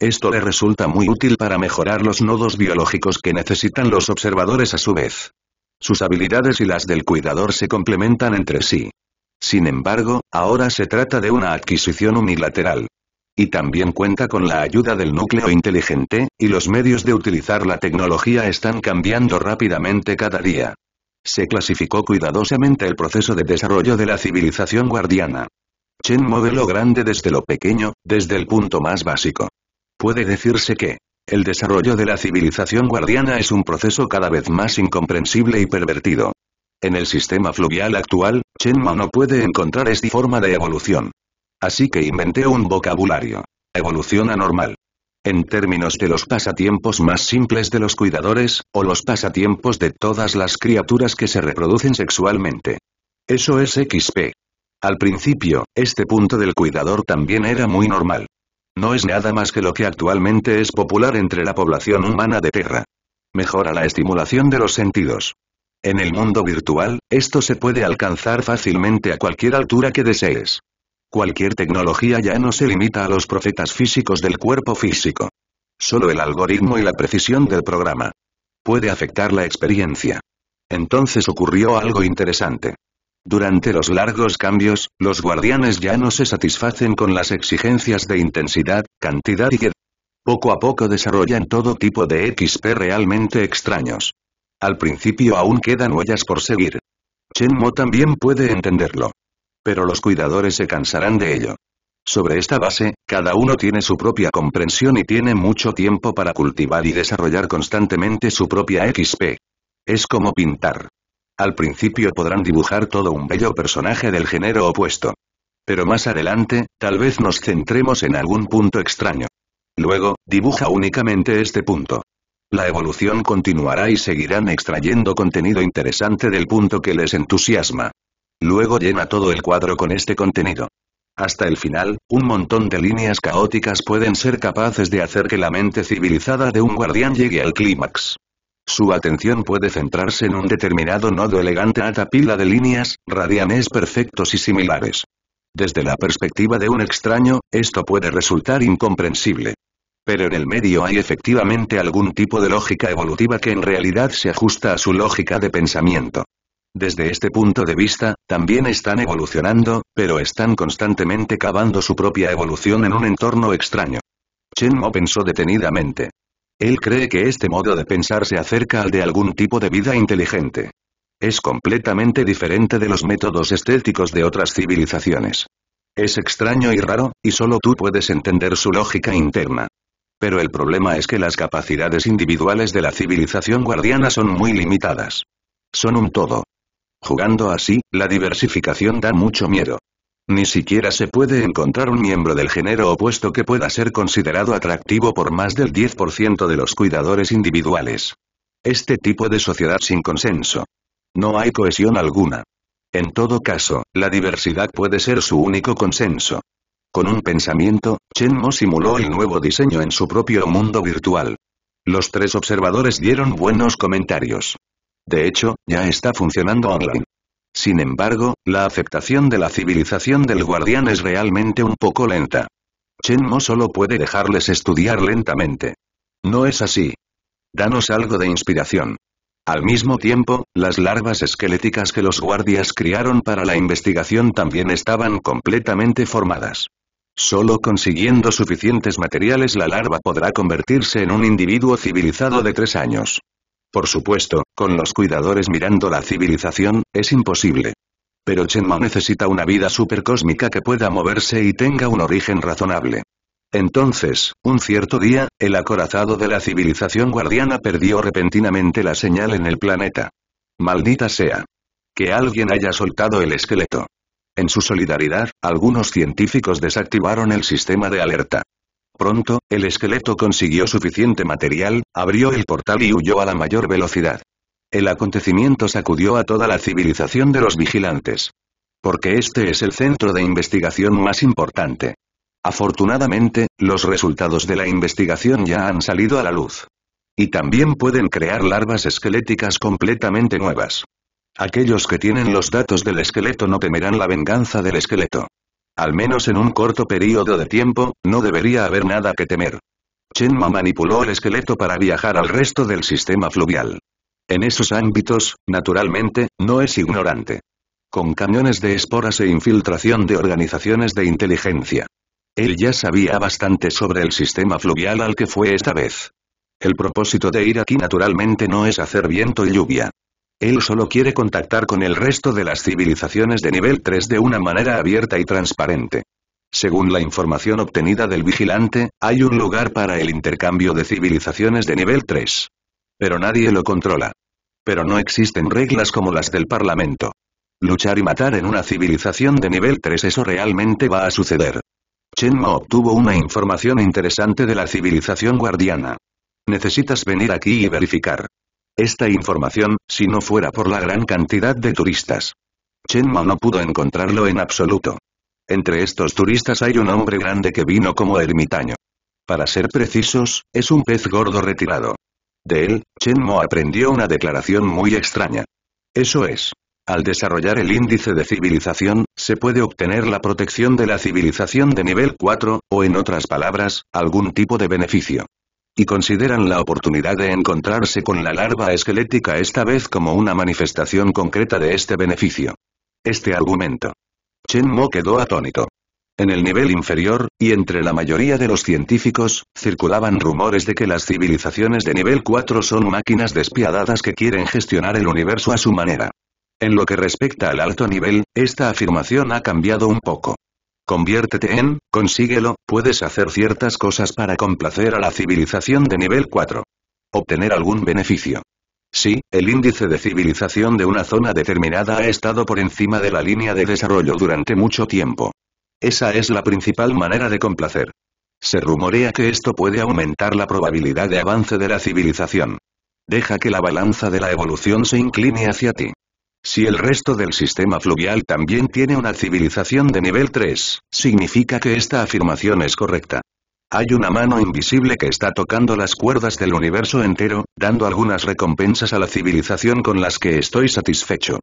Esto le resulta muy útil para mejorar los nodos biológicos que necesitan los observadores a su vez. Sus habilidades y las del cuidador se complementan entre sí. Sin embargo, ahora se trata de una adquisición unilateral. Y también cuenta con la ayuda del núcleo inteligente, y los medios de utilizar la tecnología están cambiando rápidamente cada día. Se clasificó cuidadosamente el proceso de desarrollo de la civilización guardiana. Chen Mo ve lo grande desde lo pequeño, desde el punto más básico. Puede decirse que el desarrollo de la civilización guardiana es un proceso cada vez más incomprensible y pervertido. En el sistema fluvial actual, Chen Mo no puede encontrar esta forma de evolución. Así que inventé un vocabulario. Evolución anormal. En términos de los pasatiempos más simples de los cuidadores, o los pasatiempos de todas las criaturas que se reproducen sexualmente. Eso es equis pe. Al principio, este punto del cuidador también era muy normal. No es nada más que lo que actualmente es popular entre la población humana de Tierra. Mejora la estimulación de los sentidos. En el mundo virtual, esto se puede alcanzar fácilmente a cualquier altura que desees. Cualquier tecnología ya no se limita a los profetas físicos del cuerpo físico. Solo el algoritmo y la precisión del programa puede afectar la experiencia. Entonces ocurrió algo interesante. Durante los largos cambios, los guardianes ya no se satisfacen con las exigencias de intensidad, cantidad y que poco a poco desarrollan todo tipo de equis pe realmente extraños. Al principio aún quedan huellas por seguir. Chen Mo también puede entenderlo. Pero los cuidadores se cansarán de ello. Sobre esta base, cada uno tiene su propia comprensión y tiene mucho tiempo para cultivar y desarrollar constantemente su propia equis pe. Es como pintar. Al principio podrán dibujar todo un bello personaje del género opuesto. Pero más adelante, tal vez nos centremos en algún punto extraño. Luego, dibuja únicamente este punto. La evolución continuará y seguirán extrayendo contenido interesante del punto que les entusiasma. Luego llena todo el cuadro con este contenido. Hasta el final, un montón de líneas caóticas pueden ser capaces de hacer que la mente civilizada de un guardián llegue al clímax. Su atención puede centrarse en un determinado nodo elegante ata pila de líneas, radianes perfectos y similares. Desde la perspectiva de un extraño, esto puede resultar incomprensible. Pero en el medio hay efectivamente algún tipo de lógica evolutiva que en realidad se ajusta a su lógica de pensamiento. Desde este punto de vista, también están evolucionando, pero están constantemente cavando su propia evolución en un entorno extraño. Chen Mo pensó detenidamente. Él cree que este modo de pensar se acerca al de algún tipo de vida inteligente. Es completamente diferente de los métodos estéticos de otras civilizaciones. Es extraño y raro, y solo tú puedes entender su lógica interna. Pero el problema es que las capacidades individuales de la civilización guardiana son muy limitadas. Son un todo. Jugando así, la diversificación da mucho miedo. Ni siquiera se puede encontrar un miembro del género opuesto que pueda ser considerado atractivo por más del diez por ciento de los cuidadores individuales. Este tipo de sociedad sin consenso. No hay cohesión alguna. En todo caso, la diversidad puede ser su único consenso. Con un pensamiento, Chen Mo simuló el nuevo diseño en su propio mundo virtual. Los tres observadores dieron buenos comentarios. De hecho, ya está funcionando online. Sin embargo, la aceptación de la civilización del guardián es realmente un poco lenta. Chen Mo solo puede dejarles estudiar lentamente. No es así. Danos algo de inspiración. Al mismo tiempo, las larvas esqueléticas que los guardias criaron para la investigación también estaban completamente formadas. Solo consiguiendo suficientes materiales la larva podrá convertirse en un individuo civilizado de tres años. Por supuesto, con los cuidadores mirando la civilización, es imposible. Pero Chen Mo necesita una vida supercósmica que pueda moverse y tenga un origen razonable. Entonces, un cierto día, el acorazado de la civilización guardiana perdió repentinamente la señal en el planeta. Maldita sea. Que alguien haya soltado el esqueleto. En su solidaridad, algunos científicos desactivaron el sistema de alerta. Pronto, el esqueleto consiguió suficiente material, abrió el portal y huyó a la mayor velocidad. El acontecimiento sacudió a toda la civilización de los vigilantes. Porque este es el centro de investigación más importante. Afortunadamente, los resultados de la investigación ya han salido a la luz. Y también pueden crear larvas esqueléticas completamente nuevas. Aquellos que tienen los datos del esqueleto no temerán la venganza del esqueleto. Al menos en un corto periodo de tiempo, no debería haber nada que temer. Chen Mo manipuló el esqueleto para viajar al resto del sistema fluvial. En esos ámbitos, naturalmente, no es ignorante. Con cañones de esporas e infiltración de organizaciones de inteligencia. Él ya sabía bastante sobre el sistema fluvial al que fue esta vez. El propósito de ir aquí naturalmente no es hacer viento y lluvia. Él solo quiere contactar con el resto de las civilizaciones de nivel tres de una manera abierta y transparente. Según la información obtenida del vigilante, hay un lugar para el intercambio de civilizaciones de nivel tres. Pero nadie lo controla. Pero no existen reglas como las del Parlamento. Luchar y matar en una civilización de nivel tres, eso realmente va a suceder. Chen Mo obtuvo una información interesante de la civilización guardiana. Necesitas venir aquí y verificar. Esta información, si no fuera por la gran cantidad de turistas. Chen Mo no pudo encontrarlo en absoluto. Entre estos turistas hay un hombre grande que vino como ermitaño. Para ser precisos, es un pez gordo retirado. De él, Chen Mo aprendió una declaración muy extraña. Eso es. Al desarrollar el índice de civilización, se puede obtener la protección de la civilización de nivel cuatro, o en otras palabras, algún tipo de beneficio. Y consideran la oportunidad de encontrarse con la larva esquelética esta vez como una manifestación concreta de este beneficio. Este argumento. Chen Mo quedó atónito. En el nivel inferior, y entre la mayoría de los científicos, circulaban rumores de que las civilizaciones de nivel cuatro son máquinas despiadadas que quieren gestionar el universo a su manera. En lo que respecta al alto nivel, esta afirmación ha cambiado un poco. Conviértete en, consíguelo, puedes hacer ciertas cosas para complacer a la civilización de nivel cuatro. Obtener algún beneficio. Si, el índice de civilización de una zona determinada ha estado por encima de la línea de desarrollo durante mucho tiempo. Esa es la principal manera de complacer. Se rumorea que esto puede aumentar la probabilidad de avance de la civilización. Deja que la balanza de la evolución se incline hacia ti. Si el resto del sistema fluvial también tiene una civilización de nivel tres, significa que esta afirmación es correcta. Hay una mano invisible que está tocando las cuerdas del universo entero, dando algunas recompensas a la civilización con las que estoy satisfecho.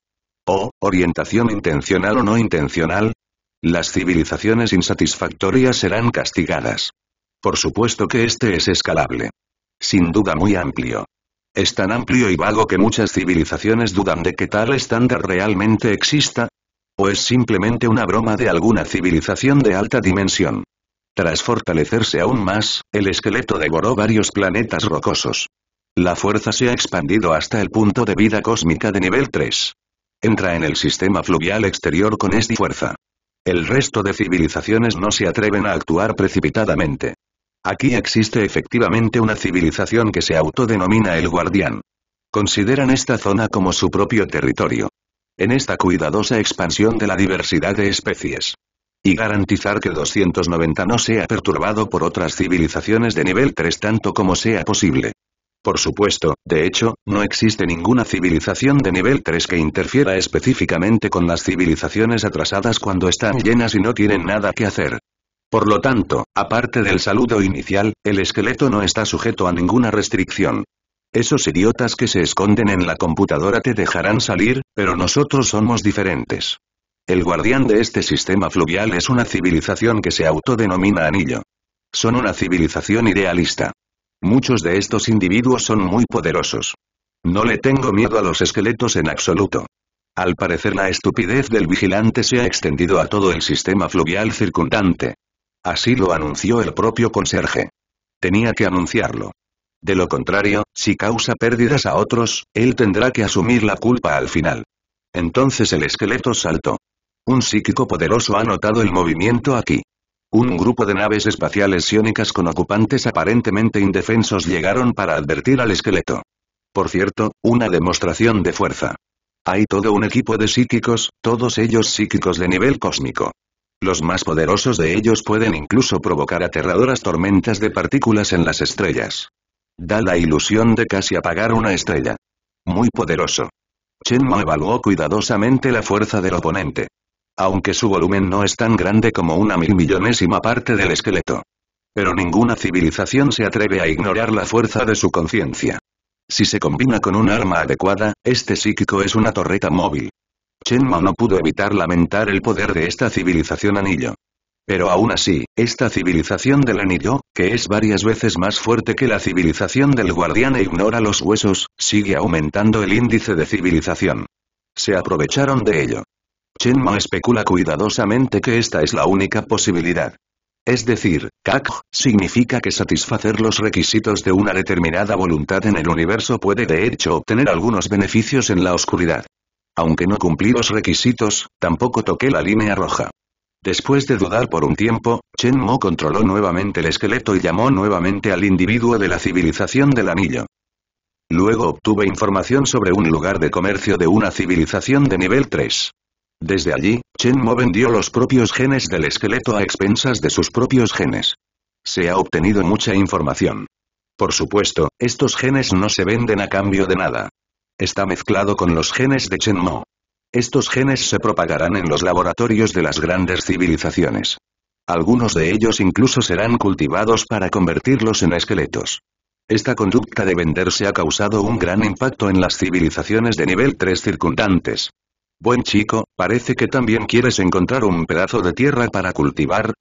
O, orientación intencional o no intencional. Las civilizaciones insatisfactorias serán castigadas. Por supuesto que este es escalable. Sin duda muy amplio. Es tan amplio y vago que muchas civilizaciones dudan de que tal estándar realmente exista. O es simplemente una broma de alguna civilización de alta dimensión. Tras fortalecerse aún más, el esqueleto devoró varios planetas rocosos. La fuerza se ha expandido hasta el punto de vida cósmica de nivel tres. Entra en el sistema fluvial exterior con esta fuerza. El resto de civilizaciones no se atreven a actuar precipitadamente. Aquí existe efectivamente una civilización que se autodenomina el Guardián. Consideran esta zona como su propio territorio. En esta cuidadosa expansión de la diversidad de especies. Y garantizar que doscientos noventa no sea perturbado por otras civilizaciones de nivel tres tanto como sea posible. Por supuesto, de hecho, no existe ninguna civilización de nivel tres que interfiera específicamente con las civilizaciones atrasadas cuando están llenas y no tienen nada que hacer. Por lo tanto, aparte del saludo inicial, el esqueleto no está sujeto a ninguna restricción. Esos idiotas que se esconden en la computadora te dejarán salir, pero nosotros somos diferentes. El guardián de este sistema fluvial es una civilización que se autodenomina Anillo. Son una civilización idealista. Muchos de estos individuos son muy poderosos. No le tengo miedo a los esqueletos en absoluto. Al parecer la estupidez del vigilante se ha extendido a todo el sistema fluvial circundante. Así lo anunció el propio conserje. Tenía que anunciarlo. De lo contrario, si causa pérdidas a otros, él tendrá que asumir la culpa al final. Entonces el esqueleto saltó. Un psíquico poderoso ha notado el movimiento aquí. Un grupo de naves espaciales iónicas con ocupantes aparentemente indefensos llegaron para advertir al esqueleto. Por cierto, una demostración de fuerza. Hay todo un equipo de psíquicos, todos ellos psíquicos de nivel cósmico. Los más poderosos de ellos pueden incluso provocar aterradoras tormentas de partículas en las estrellas. Da la ilusión de casi apagar una estrella. Muy poderoso. Chen Mo evaluó cuidadosamente la fuerza del oponente. Aunque su volumen no es tan grande como una mil millonésima parte del esqueleto. Pero ninguna civilización se atreve a ignorar la fuerza de su conciencia. Si se combina con un arma adecuada, este psíquico es una torreta móvil. Chen Mo no pudo evitar lamentar el poder de esta civilización anillo. Pero aún así, esta civilización del anillo, que es varias veces más fuerte que la civilización del guardián e ignora los huesos, sigue aumentando el índice de civilización. Se aprovecharon de ello. Chen Mo especula cuidadosamente que esta es la única posibilidad. Es decir, C A C significa que satisfacer los requisitos de una determinada voluntad en el universo puede de hecho obtener algunos beneficios en la oscuridad. Aunque no cumplí los requisitos, tampoco toqué la línea roja. Después de dudar por un tiempo, Chen Mo controló nuevamente el esqueleto y llamó nuevamente al individuo de la civilización del anillo. Luego obtuve información sobre un lugar de comercio de una civilización de nivel tres. Desde allí, Chen Mo vendió los propios genes del esqueleto a expensas de sus propios genes. Se ha obtenido mucha información. Por supuesto, estos genes no se venden a cambio de nada. Está mezclado con los genes de Chen Mo. Estos genes se propagarán en los laboratorios de las grandes civilizaciones. Algunos de ellos incluso serán cultivados para convertirlos en esqueletos. Esta conducta de venderse ha causado un gran impacto en las civilizaciones de nivel tres circundantes. Buen chico, parece que también quieres encontrar un pedazo de tierra para cultivar.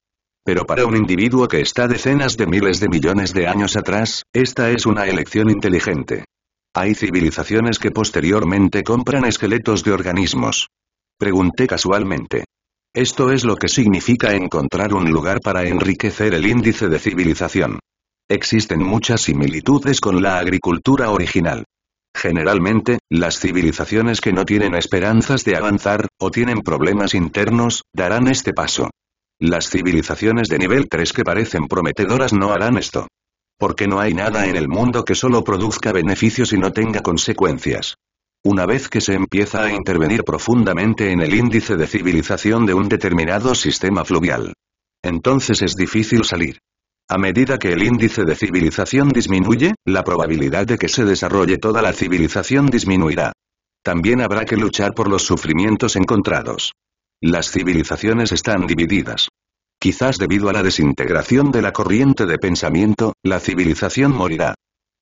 Pero para un individuo que está decenas de miles de millones de años atrás, esta es una elección inteligente. Hay civilizaciones que posteriormente compran esqueletos de organismos. Pregunté casualmente. Esto es lo que significa encontrar un lugar para enriquecer el índice de civilización. Existen muchas similitudes con la agricultura original. Generalmente, las civilizaciones que no tienen esperanzas de avanzar, o tienen problemas internos, darán este paso. Las civilizaciones de nivel tres que parecen prometedoras no harán esto. Porque no hay nada en el mundo que solo produzca beneficios y no tenga consecuencias. Una vez que se empieza a intervenir profundamente en el índice de civilización de un determinado sistema fluvial, entonces es difícil salir. A medida que el índice de civilización disminuye, la probabilidad de que se desarrolle toda la civilización disminuirá. También habrá que luchar por los sufrimientos encontrados. Las civilizaciones están divididas. Quizás debido a la desintegración de la corriente de pensamiento, la civilización morirá.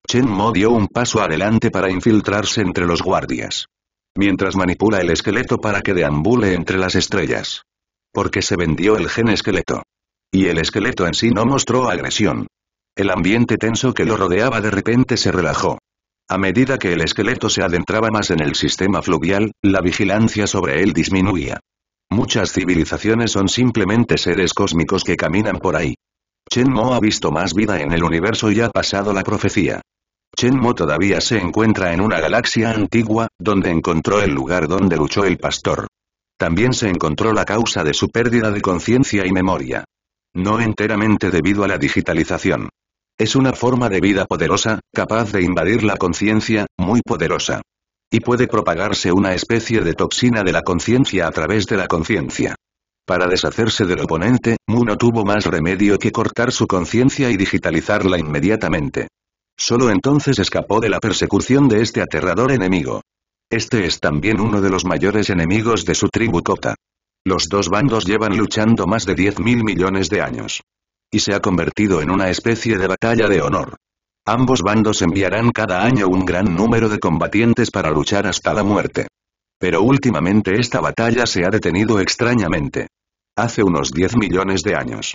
Chen Mo dio un paso adelante para infiltrarse entre los guardias, mientras manipula el esqueleto para que deambule entre las estrellas. Porque se vendió el gen esqueleto. Y el esqueleto en sí no mostró agresión. El ambiente tenso que lo rodeaba de repente se relajó. A medida que el esqueleto se adentraba más en el sistema fluvial, la vigilancia sobre él disminuía. Muchas civilizaciones son simplemente seres cósmicos que caminan por ahí. Chen Mo ha visto más vida en el universo y ha pasado la profecía. Chen Mo todavía se encuentra en una galaxia antigua, donde encontró el lugar donde luchó el pastor. También se encontró la causa de su pérdida de conciencia y memoria. No enteramente debido a la digitalización. Es una forma de vida poderosa, capaz de invadir la conciencia, muy poderosa. Y puede propagarse una especie de toxina de la conciencia a través de la conciencia. Para deshacerse del oponente, Mu no tuvo más remedio que cortar su conciencia y digitalizarla inmediatamente. Solo entonces escapó de la persecución de este aterrador enemigo. Este es también uno de los mayores enemigos de su tribu Kota. Los dos bandos llevan luchando más de diez mil millones de años. Y se ha convertido en una especie de batalla de honor. Ambos bandos enviarán cada año un gran número de combatientes para luchar hasta la muerte. Pero últimamente esta batalla se ha detenido extrañamente. Hace unos diez millones de años.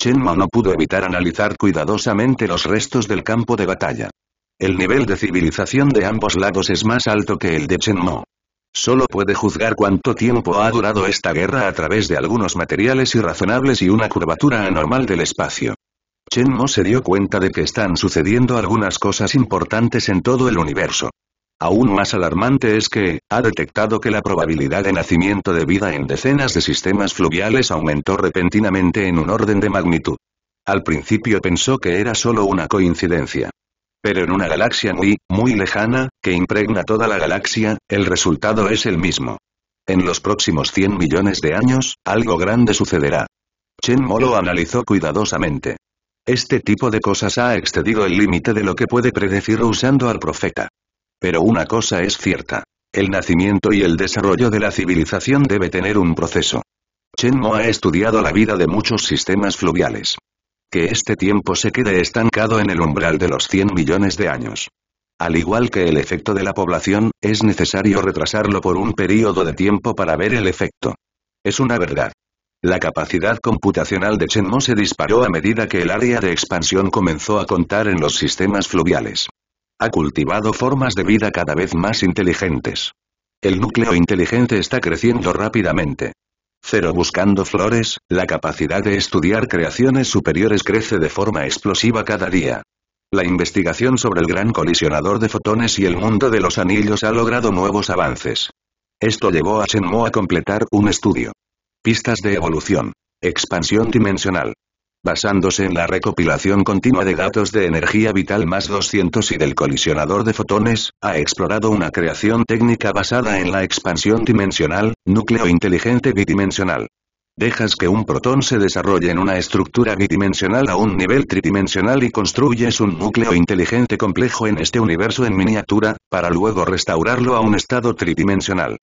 Chen Mo no pudo evitar analizar cuidadosamente los restos del campo de batalla. El nivel de civilización de ambos lados es más alto que el de Chen Mo. Solo puede juzgar cuánto tiempo ha durado esta guerra a través de algunos materiales irrazonables y una curvatura anormal del espacio. Chen Mo se dio cuenta de que están sucediendo algunas cosas importantes en todo el universo. Aún más alarmante es que, ha detectado que la probabilidad de nacimiento de vida en decenas de sistemas fluviales aumentó repentinamente en un orden de magnitud. Al principio pensó que era solo una coincidencia. Pero en una galaxia muy, muy lejana, que impregna toda la galaxia, el resultado es el mismo. En los próximos cien millones de años, algo grande sucederá. Chen Mo lo analizó cuidadosamente. Este tipo de cosas ha excedido el límite de lo que puede predecir usando al profeta. Pero una cosa es cierta. El nacimiento y el desarrollo de la civilización debe tener un proceso. Chen Mo ha estudiado la vida de muchos sistemas fluviales. Que este tiempo se quede estancado en el umbral de los cien millones de años. Al igual que el efecto de la población, es necesario retrasarlo por un periodo de tiempo para ver el efecto. Es una verdad. La capacidad computacional de Chen Mo se disparó a medida que el área de expansión comenzó a contar en los sistemas fluviales. Ha cultivado formas de vida cada vez más inteligentes. El núcleo inteligente está creciendo rápidamente. Cero buscando flores, la capacidad de estudiar creaciones superiores crece de forma explosiva cada día. La investigación sobre el gran colisionador de fotones y el mundo de los anillos ha logrado nuevos avances. Esto llevó a Chen Mo a completar un estudio. Pistas de evolución. Expansión dimensional. Basándose en la recopilación continua de datos de energía vital más doscientos y del colisionador de fotones, ha explorado una creación técnica basada en la expansión dimensional, núcleo inteligente bidimensional. Dejas que un protón se desarrolle en una estructura bidimensional a un nivel tridimensional y construyes un núcleo inteligente complejo en este universo en miniatura, para luego restaurarlo a un estado tridimensional.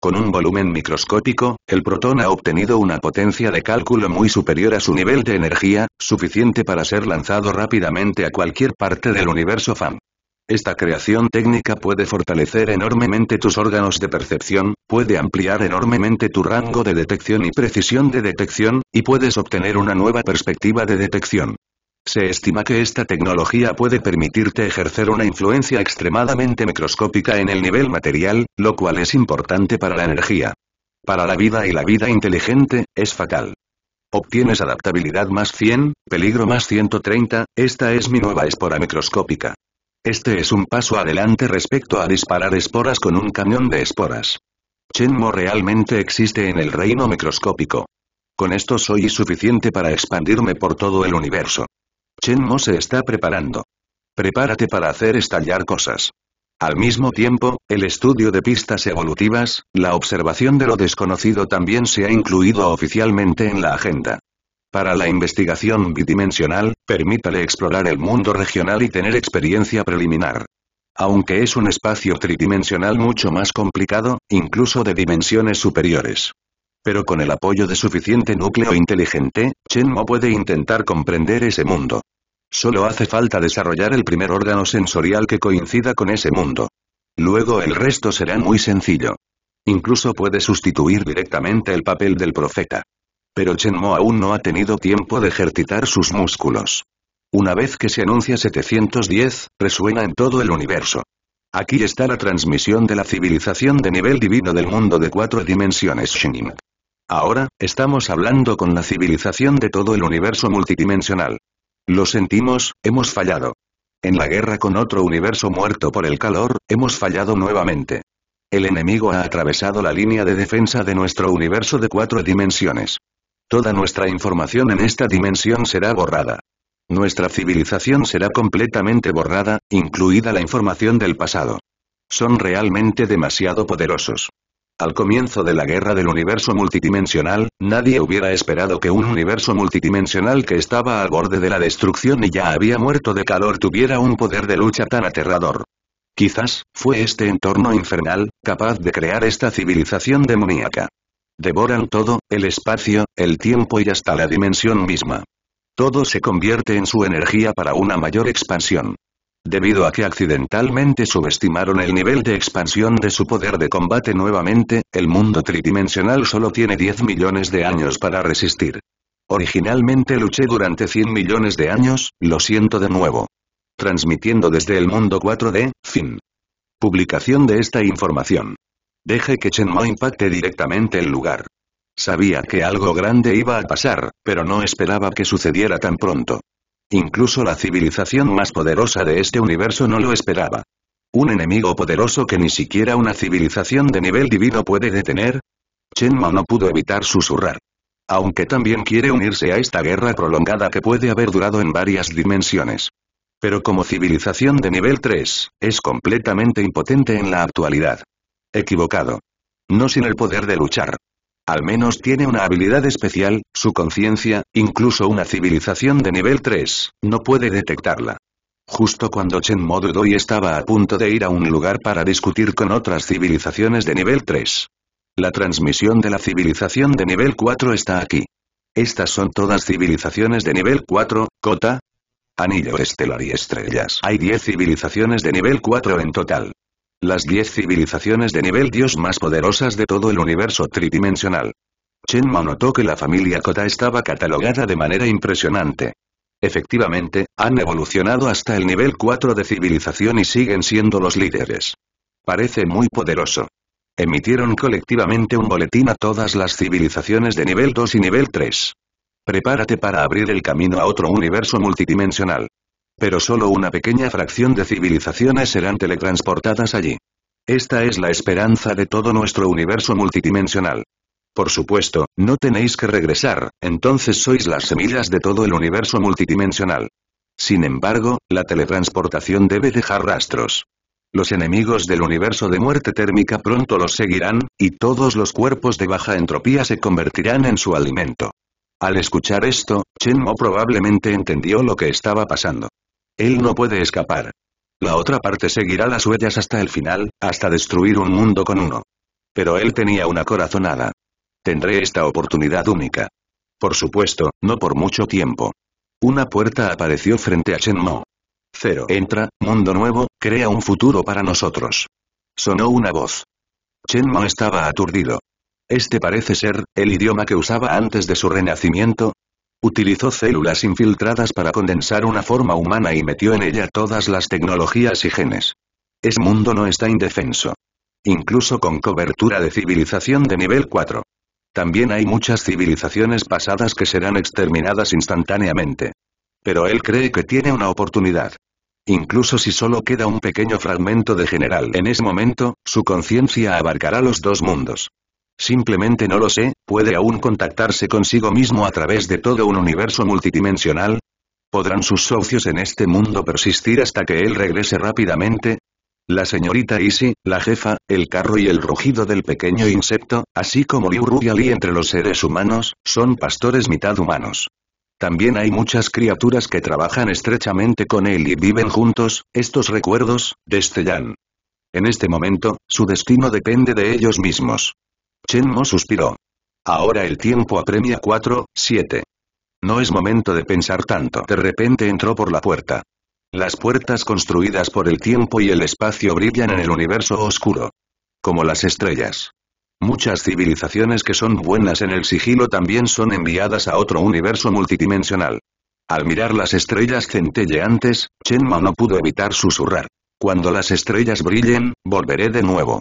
Con un volumen microscópico, el protón ha obtenido una potencia de cálculo muy superior a su nivel de energía, suficiente para ser lanzado rápidamente a cualquier parte del universo FAM. Esta creación técnica puede fortalecer enormemente tus órganos de percepción, puede ampliar enormemente tu rango de detección y precisión de detección, y puedes obtener una nueva perspectiva de detección. Se estima que esta tecnología puede permitirte ejercer una influencia extremadamente microscópica en el nivel material, lo cual es importante para la energía. Para la vida y la vida inteligente, es fatal. Obtienes adaptabilidad más cien, peligro más ciento treinta, esta es mi nueva espora microscópica. Este es un paso adelante respecto a disparar esporas con un cañón de esporas. Chen Mo realmente existe en el reino microscópico. Con esto soy suficiente para expandirme por todo el universo. Chen Mo se está preparando. Prepárate para hacer estallar cosas. Al mismo tiempo, el estudio de pistas evolutivas, la observación de lo desconocido también se ha incluido oficialmente en la agenda. Para la investigación bidimensional, permítale explorar el mundo regional y tener experiencia preliminar. Aunque es un espacio tridimensional mucho más complicado, incluso de dimensiones superiores. Pero con el apoyo de suficiente núcleo inteligente, Chen Mo puede intentar comprender ese mundo. Solo hace falta desarrollar el primer órgano sensorial que coincida con ese mundo. Luego el resto será muy sencillo. Incluso puede sustituir directamente el papel del profeta. Pero Chen Mo aún no ha tenido tiempo de ejercitar sus músculos. Una vez que se anuncia setecientos diez, resuena en todo el universo. Aquí está la transmisión de la civilización de nivel divino del mundo de cuatro dimensiones Shining. Ahora, estamos hablando con la civilización de todo el universo multidimensional. Lo sentimos, hemos fallado. En la guerra con otro universo muerto por el calor, hemos fallado nuevamente. El enemigo ha atravesado la línea de defensa de nuestro universo de cuatro dimensiones. Toda nuestra información en esta dimensión será borrada. Nuestra civilización será completamente borrada, incluida la información del pasado. Son realmente demasiado poderosos. Al comienzo de la guerra del universo multidimensional, nadie hubiera esperado que un universo multidimensional que estaba al borde de la destrucción y ya había muerto de calor tuviera un poder de lucha tan aterrador. Quizás, fue este entorno infernal, capaz de crear esta civilización demoníaca. Devoran todo, el espacio, el tiempo y hasta la dimensión misma. Todo se convierte en su energía para una mayor expansión. Debido a que accidentalmente subestimaron el nivel de expansión de su poder de combate nuevamente, el mundo tridimensional solo tiene diez millones de años para resistir. Originalmente luché durante cien millones de años, lo siento de nuevo. Transmitiendo desde el mundo cuatro D, fin. Publicación de esta información. Deje que Chen Mo impacte directamente el lugar. Sabía que algo grande iba a pasar, pero no esperaba que sucediera tan pronto. Incluso la civilización más poderosa de este universo no lo esperaba. ¿Un enemigo poderoso que ni siquiera una civilización de nivel divino puede detener? Chen Mo no pudo evitar susurrar. Aunque también quiere unirse a esta guerra prolongada que puede haber durado en varias dimensiones. Pero como civilización de nivel tres, es completamente impotente en la actualidad. Equivocado. No sin el poder de luchar. Al menos tiene una habilidad especial, su conciencia, incluso una civilización de nivel tres, no puede detectarla. Justo cuando Chen Mo dudó y estaba a punto de ir a un lugar para discutir con otras civilizaciones de nivel tres. La transmisión de la civilización de nivel cuatro está aquí. Estas son todas civilizaciones de nivel cuatro, Kota, Anillo Estelar y Estrellas. Hay diez civilizaciones de nivel cuatro en total. Las diez civilizaciones de nivel Dios más poderosas de todo el universo tridimensional. Chen Mo notó que la familia Kota estaba catalogada de manera impresionante. Efectivamente, han evolucionado hasta el nivel cuatro de civilización y siguen siendo los líderes. Parece muy poderoso. Emitieron colectivamente un boletín a todas las civilizaciones de nivel dos y nivel tres. Prepárate para abrir el camino a otro universo multidimensional. Pero solo una pequeña fracción de civilizaciones serán teletransportadas allí. Esta es la esperanza de todo nuestro universo multidimensional. Por supuesto, no tenéis que regresar, entonces sois las semillas de todo el universo multidimensional. Sin embargo, la teletransportación debe dejar rastros. Los enemigos del universo de muerte térmica pronto los seguirán, y todos los cuerpos de baja entropía se convertirán en su alimento. Al escuchar esto, Chen Mo probablemente entendió lo que estaba pasando. Él no puede escapar. La otra parte seguirá las huellas hasta el final, hasta destruir un mundo con uno. Pero él tenía una corazonada. Tendré esta oportunidad única. Por supuesto, no por mucho tiempo. Una puerta apareció frente a Chen Mo. Cero. Entra, mundo nuevo, crea un futuro para nosotros. Sonó una voz. Chen Mo estaba aturdido. Este parece ser, el idioma que usaba antes de su renacimiento. Utilizó células infiltradas para condensar una forma humana y metió en ella todas las tecnologías y genes. Ese mundo no está indefenso. Incluso con cobertura de civilización de nivel cuatro. También hay muchas civilizaciones pasadas que serán exterminadas instantáneamente. Pero él cree que tiene una oportunidad. Incluso si solo queda un pequeño fragmento de general en ese momento, su conciencia abarcará los dos mundos. Simplemente no lo sé, ¿puede aún contactarse consigo mismo a través de todo un universo multidimensional? ¿Podrán sus socios en este mundo persistir hasta que él regrese rápidamente? La señorita Izzy, la jefa, el carro y el rugido del pequeño insecto, así como Liu Rubiali entre los seres humanos, son pastores mitad humanos. También hay muchas criaturas que trabajan estrechamente con él y viven juntos, estos recuerdos, destellan. En este momento, su destino depende de ellos mismos. Chen Mo suspiró. Ahora el tiempo apremia. Cuatro, siete. No es momento de pensar tanto. De repente entró por la puerta. Las puertas construidas por el tiempo y el espacio brillan en el universo oscuro. Como las estrellas. Muchas civilizaciones que son buenas en el sigilo también son enviadas a otro universo multidimensional. Al mirar las estrellas centelleantes, Chen Mo no pudo evitar susurrar. Cuando las estrellas brillen, volveré de nuevo.